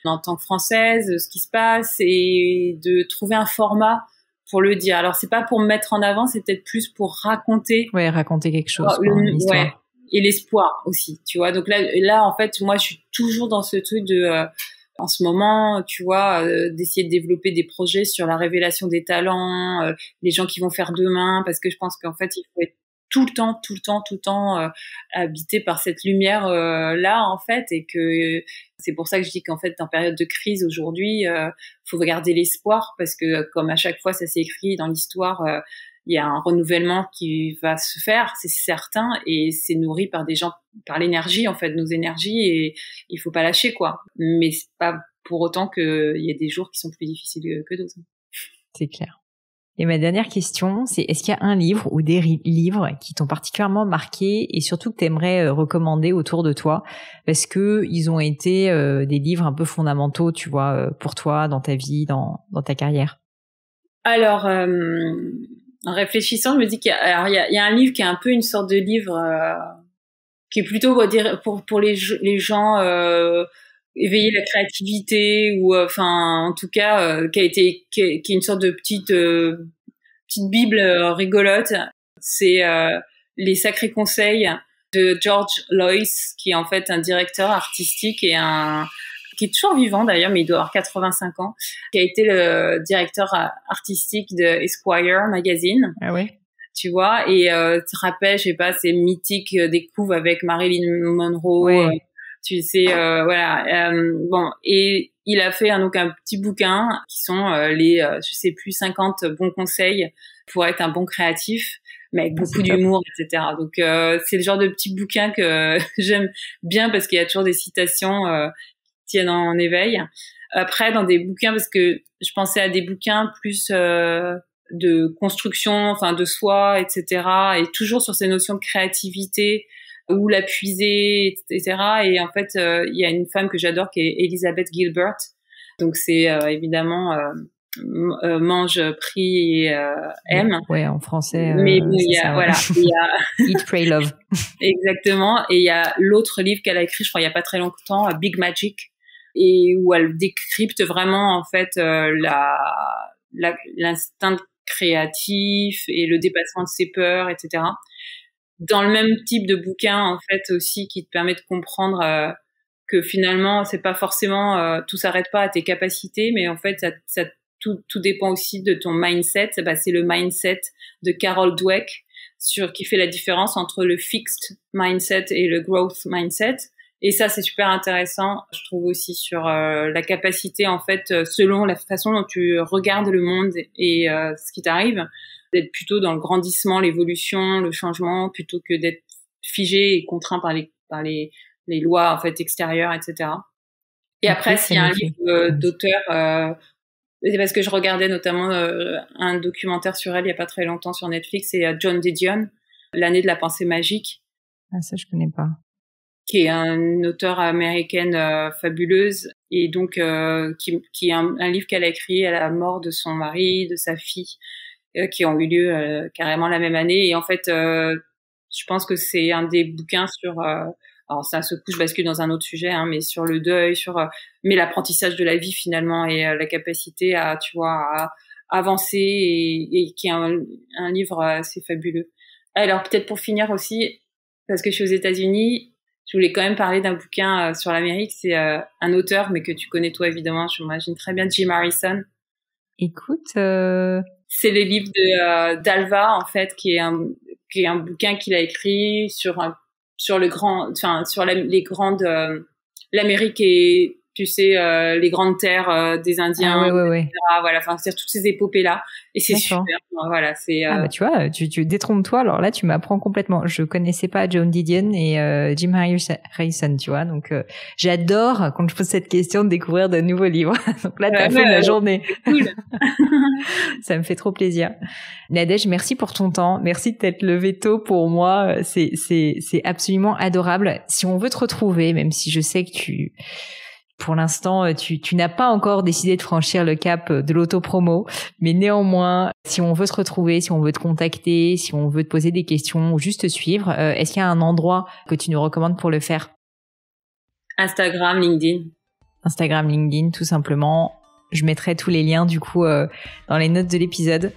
en tant que Française, ce qui se passe et de trouver un format pour le dire. Alors c'est pas pour me mettre en avant, c'est peut-être plus pour raconter. Ouais, raconter quelque chose. Euh, quoi, une ouais. Et l'espoir aussi, tu vois. Donc là, là en fait, moi je suis toujours dans ce truc de euh, en ce moment, tu vois, euh, d'essayer de développer des projets sur la révélation des talents, euh, les gens qui vont faire demain, parce que je pense qu'en fait, il faut être tout le temps, tout le temps, tout le temps euh, habité par cette lumière-là, euh, en fait, et que euh, c'est pour ça que je dis qu'en fait, en période de crise aujourd'hui, euh, faut regarder l'espoir, parce que comme à chaque fois, ça s'est écrit dans l'histoire, euh, il y a un renouvellement qui va se faire, c'est certain, et c'est nourri par des gens, par l'énergie, en fait, nos énergies, et il faut pas lâcher, quoi. Mais c'est pas pour autant qu'il y a des jours qui sont plus difficiles que d'autres. C'est clair. Et ma dernière question, c'est est-ce qu'il y a un livre ou des ri- livres qui t'ont particulièrement marqué et surtout que t'aimerais recommander autour de toi parce que ils ont été euh, des livres un peu fondamentaux, tu vois, pour toi, dans ta vie, dans, dans ta carrière? Alors, euh... en réfléchissant, je me dis qu'il y a, alors il y a, il y a un livre qui est un peu une sorte de livre euh, qui est plutôt pour dire pour pour les les gens euh, éveiller la créativité ou enfin euh, en tout cas euh, qui a été qui est, qui est une sorte de petite euh, petite bible euh, rigolote. C'est euh, Les Sacrés Conseils de George Lois, qui est en fait un directeur artistique et un qui est toujours vivant d'ailleurs, mais il doit avoir quatre-vingt-cinq ans, qui a été le directeur artistique de Esquire Magazine. Ah oui. Tu vois, et euh, tu te rappelles, je sais pas, ces mythiques découves avec Marilyn Monroe. Oui. Euh, tu sais, euh, voilà. Euh, bon, et il a fait un, donc un petit bouquin qui sont euh, les, euh, je sais plus, cinquante bons conseils pour être un bon créatif, mais avec beaucoup d'humour, et cetera. Donc euh, c'est le genre de petit bouquin que j'aime bien parce qu'il y a toujours des citations. Euh, en éveil. Après, dans des bouquins, parce que je pensais à des bouquins plus euh, de construction, enfin de soi, et cetera. Et toujours sur ces notions de créativité, où la puiser, et cetera. Et en fait, il euh, y a une femme que j'adore qui est Elizabeth Gilbert. Donc c'est euh, évidemment euh, m- euh, mange, prie et euh, aime. Ouais, en français. Euh, Mais bon, il y a ça, voilà, il y a Eat, Pray, Love. Exactement. Et il y a l'autre livre qu'elle a écrit, je crois, il y a pas très longtemps, Big Magic. Et où elle décrypte vraiment en fait euh, la, la l'instinct créatif et le dépassement de ses peurs, et cetera. Dans le même type de bouquin en fait aussi qui te permet de comprendre euh, que finalement c'est pas forcément euh, tout s'arrête pas à tes capacités, mais en fait ça, ça tout tout dépend aussi de ton mindset. Bah c'est le mindset de Carol Dweck sur qui fait la différence entre le fixed mindset et le growth mindset. Et ça, c'est super intéressant, je trouve aussi, sur euh, la capacité, en fait, euh, selon la façon dont tu regardes le monde et euh, ce qui t'arrive, d'être plutôt dans le grandissement, l'évolution, le changement, plutôt que d'être figé et contraint par les par les, les lois en fait extérieures, et cetera. Et après, s'il y a un livre euh, d'auteur euh, C'est parce que je regardais notamment euh, un documentaire sur elle il n'y a pas très longtemps sur Netflix, c'est uh, John Didion, L'année de la pensée magique. Ah, ça, je connais pas. Qui est une auteure américaine euh, fabuleuse et donc euh, qui, qui est un, un livre qu'elle a écrit à la mort de son mari, de sa fille, euh, qui ont eu lieu euh, carrément la même année. Et en fait, euh, je pense que c'est un des bouquins sur... Euh, alors ça se couche, bascule dans un autre sujet, hein, mais sur le deuil, sur euh, mais l'apprentissage de la vie finalement et euh, la capacité à, tu vois, à avancer et, et qui est un, un livre assez fabuleux. Alors peut-être pour finir aussi, parce que je suis aux États-Unis, je voulais quand même parler d'un bouquin euh, sur l'Amérique. C'est euh, un auteur, mais que tu connais toi évidemment, je m'imagine très bien, Jim Harrison. Écoute, euh... c'est le livre de euh, d'Alva en fait, qui est un qui est un bouquin qu'il a écrit sur un sur le grand, enfin sur la, les grandes, euh, l'Amérique et tu sais euh, les grandes terres euh, des Indiens, ah, ouais, ouais, et cetera. Ouais. Voilà, enfin c'est toutes ces épopées là, et c'est super. Voilà, c'est. Euh... Ah bah tu vois, tu, tu détrompes-toi. Alors là, tu m'apprends complètement. Je connaissais pas John Didion et euh, Jim Harrison, tu vois. Donc euh, j'adore quand je pose cette question de découvrir de nouveaux livres. Donc là, t'as ouais, fait ouais, la ouais. journée. Cool. Ça me fait trop plaisir. Nadège, merci pour ton temps. Merci de t'être levée tôt pour moi. C'est, c'est, c'est absolument adorable. Si on veut te retrouver, même si je sais que tu, pour l'instant, tu, tu n'as pas encore décidé de franchir le cap de l'auto-promo, mais néanmoins, si on veut te retrouver, si on veut te contacter, si on veut te poser des questions ou juste te suivre, euh, est-ce qu'il y a un endroit que tu nous recommandes pour le faire? Instagram, LinkedIn. Instagram, LinkedIn, tout simplement. Je mettrai tous les liens, du coup, euh, dans les notes de l'épisode.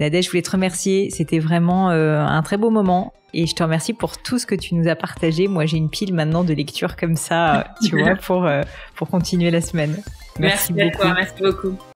Nadège, je voulais te remercier. C'était vraiment euh, un très beau moment. Et je te remercie pour tout ce que tu nous as partagé. Moi, j'ai une pile maintenant de lectures comme ça, tu vois, pour, euh, pour continuer la semaine. Merci, merci beaucoup. À toi, merci beaucoup.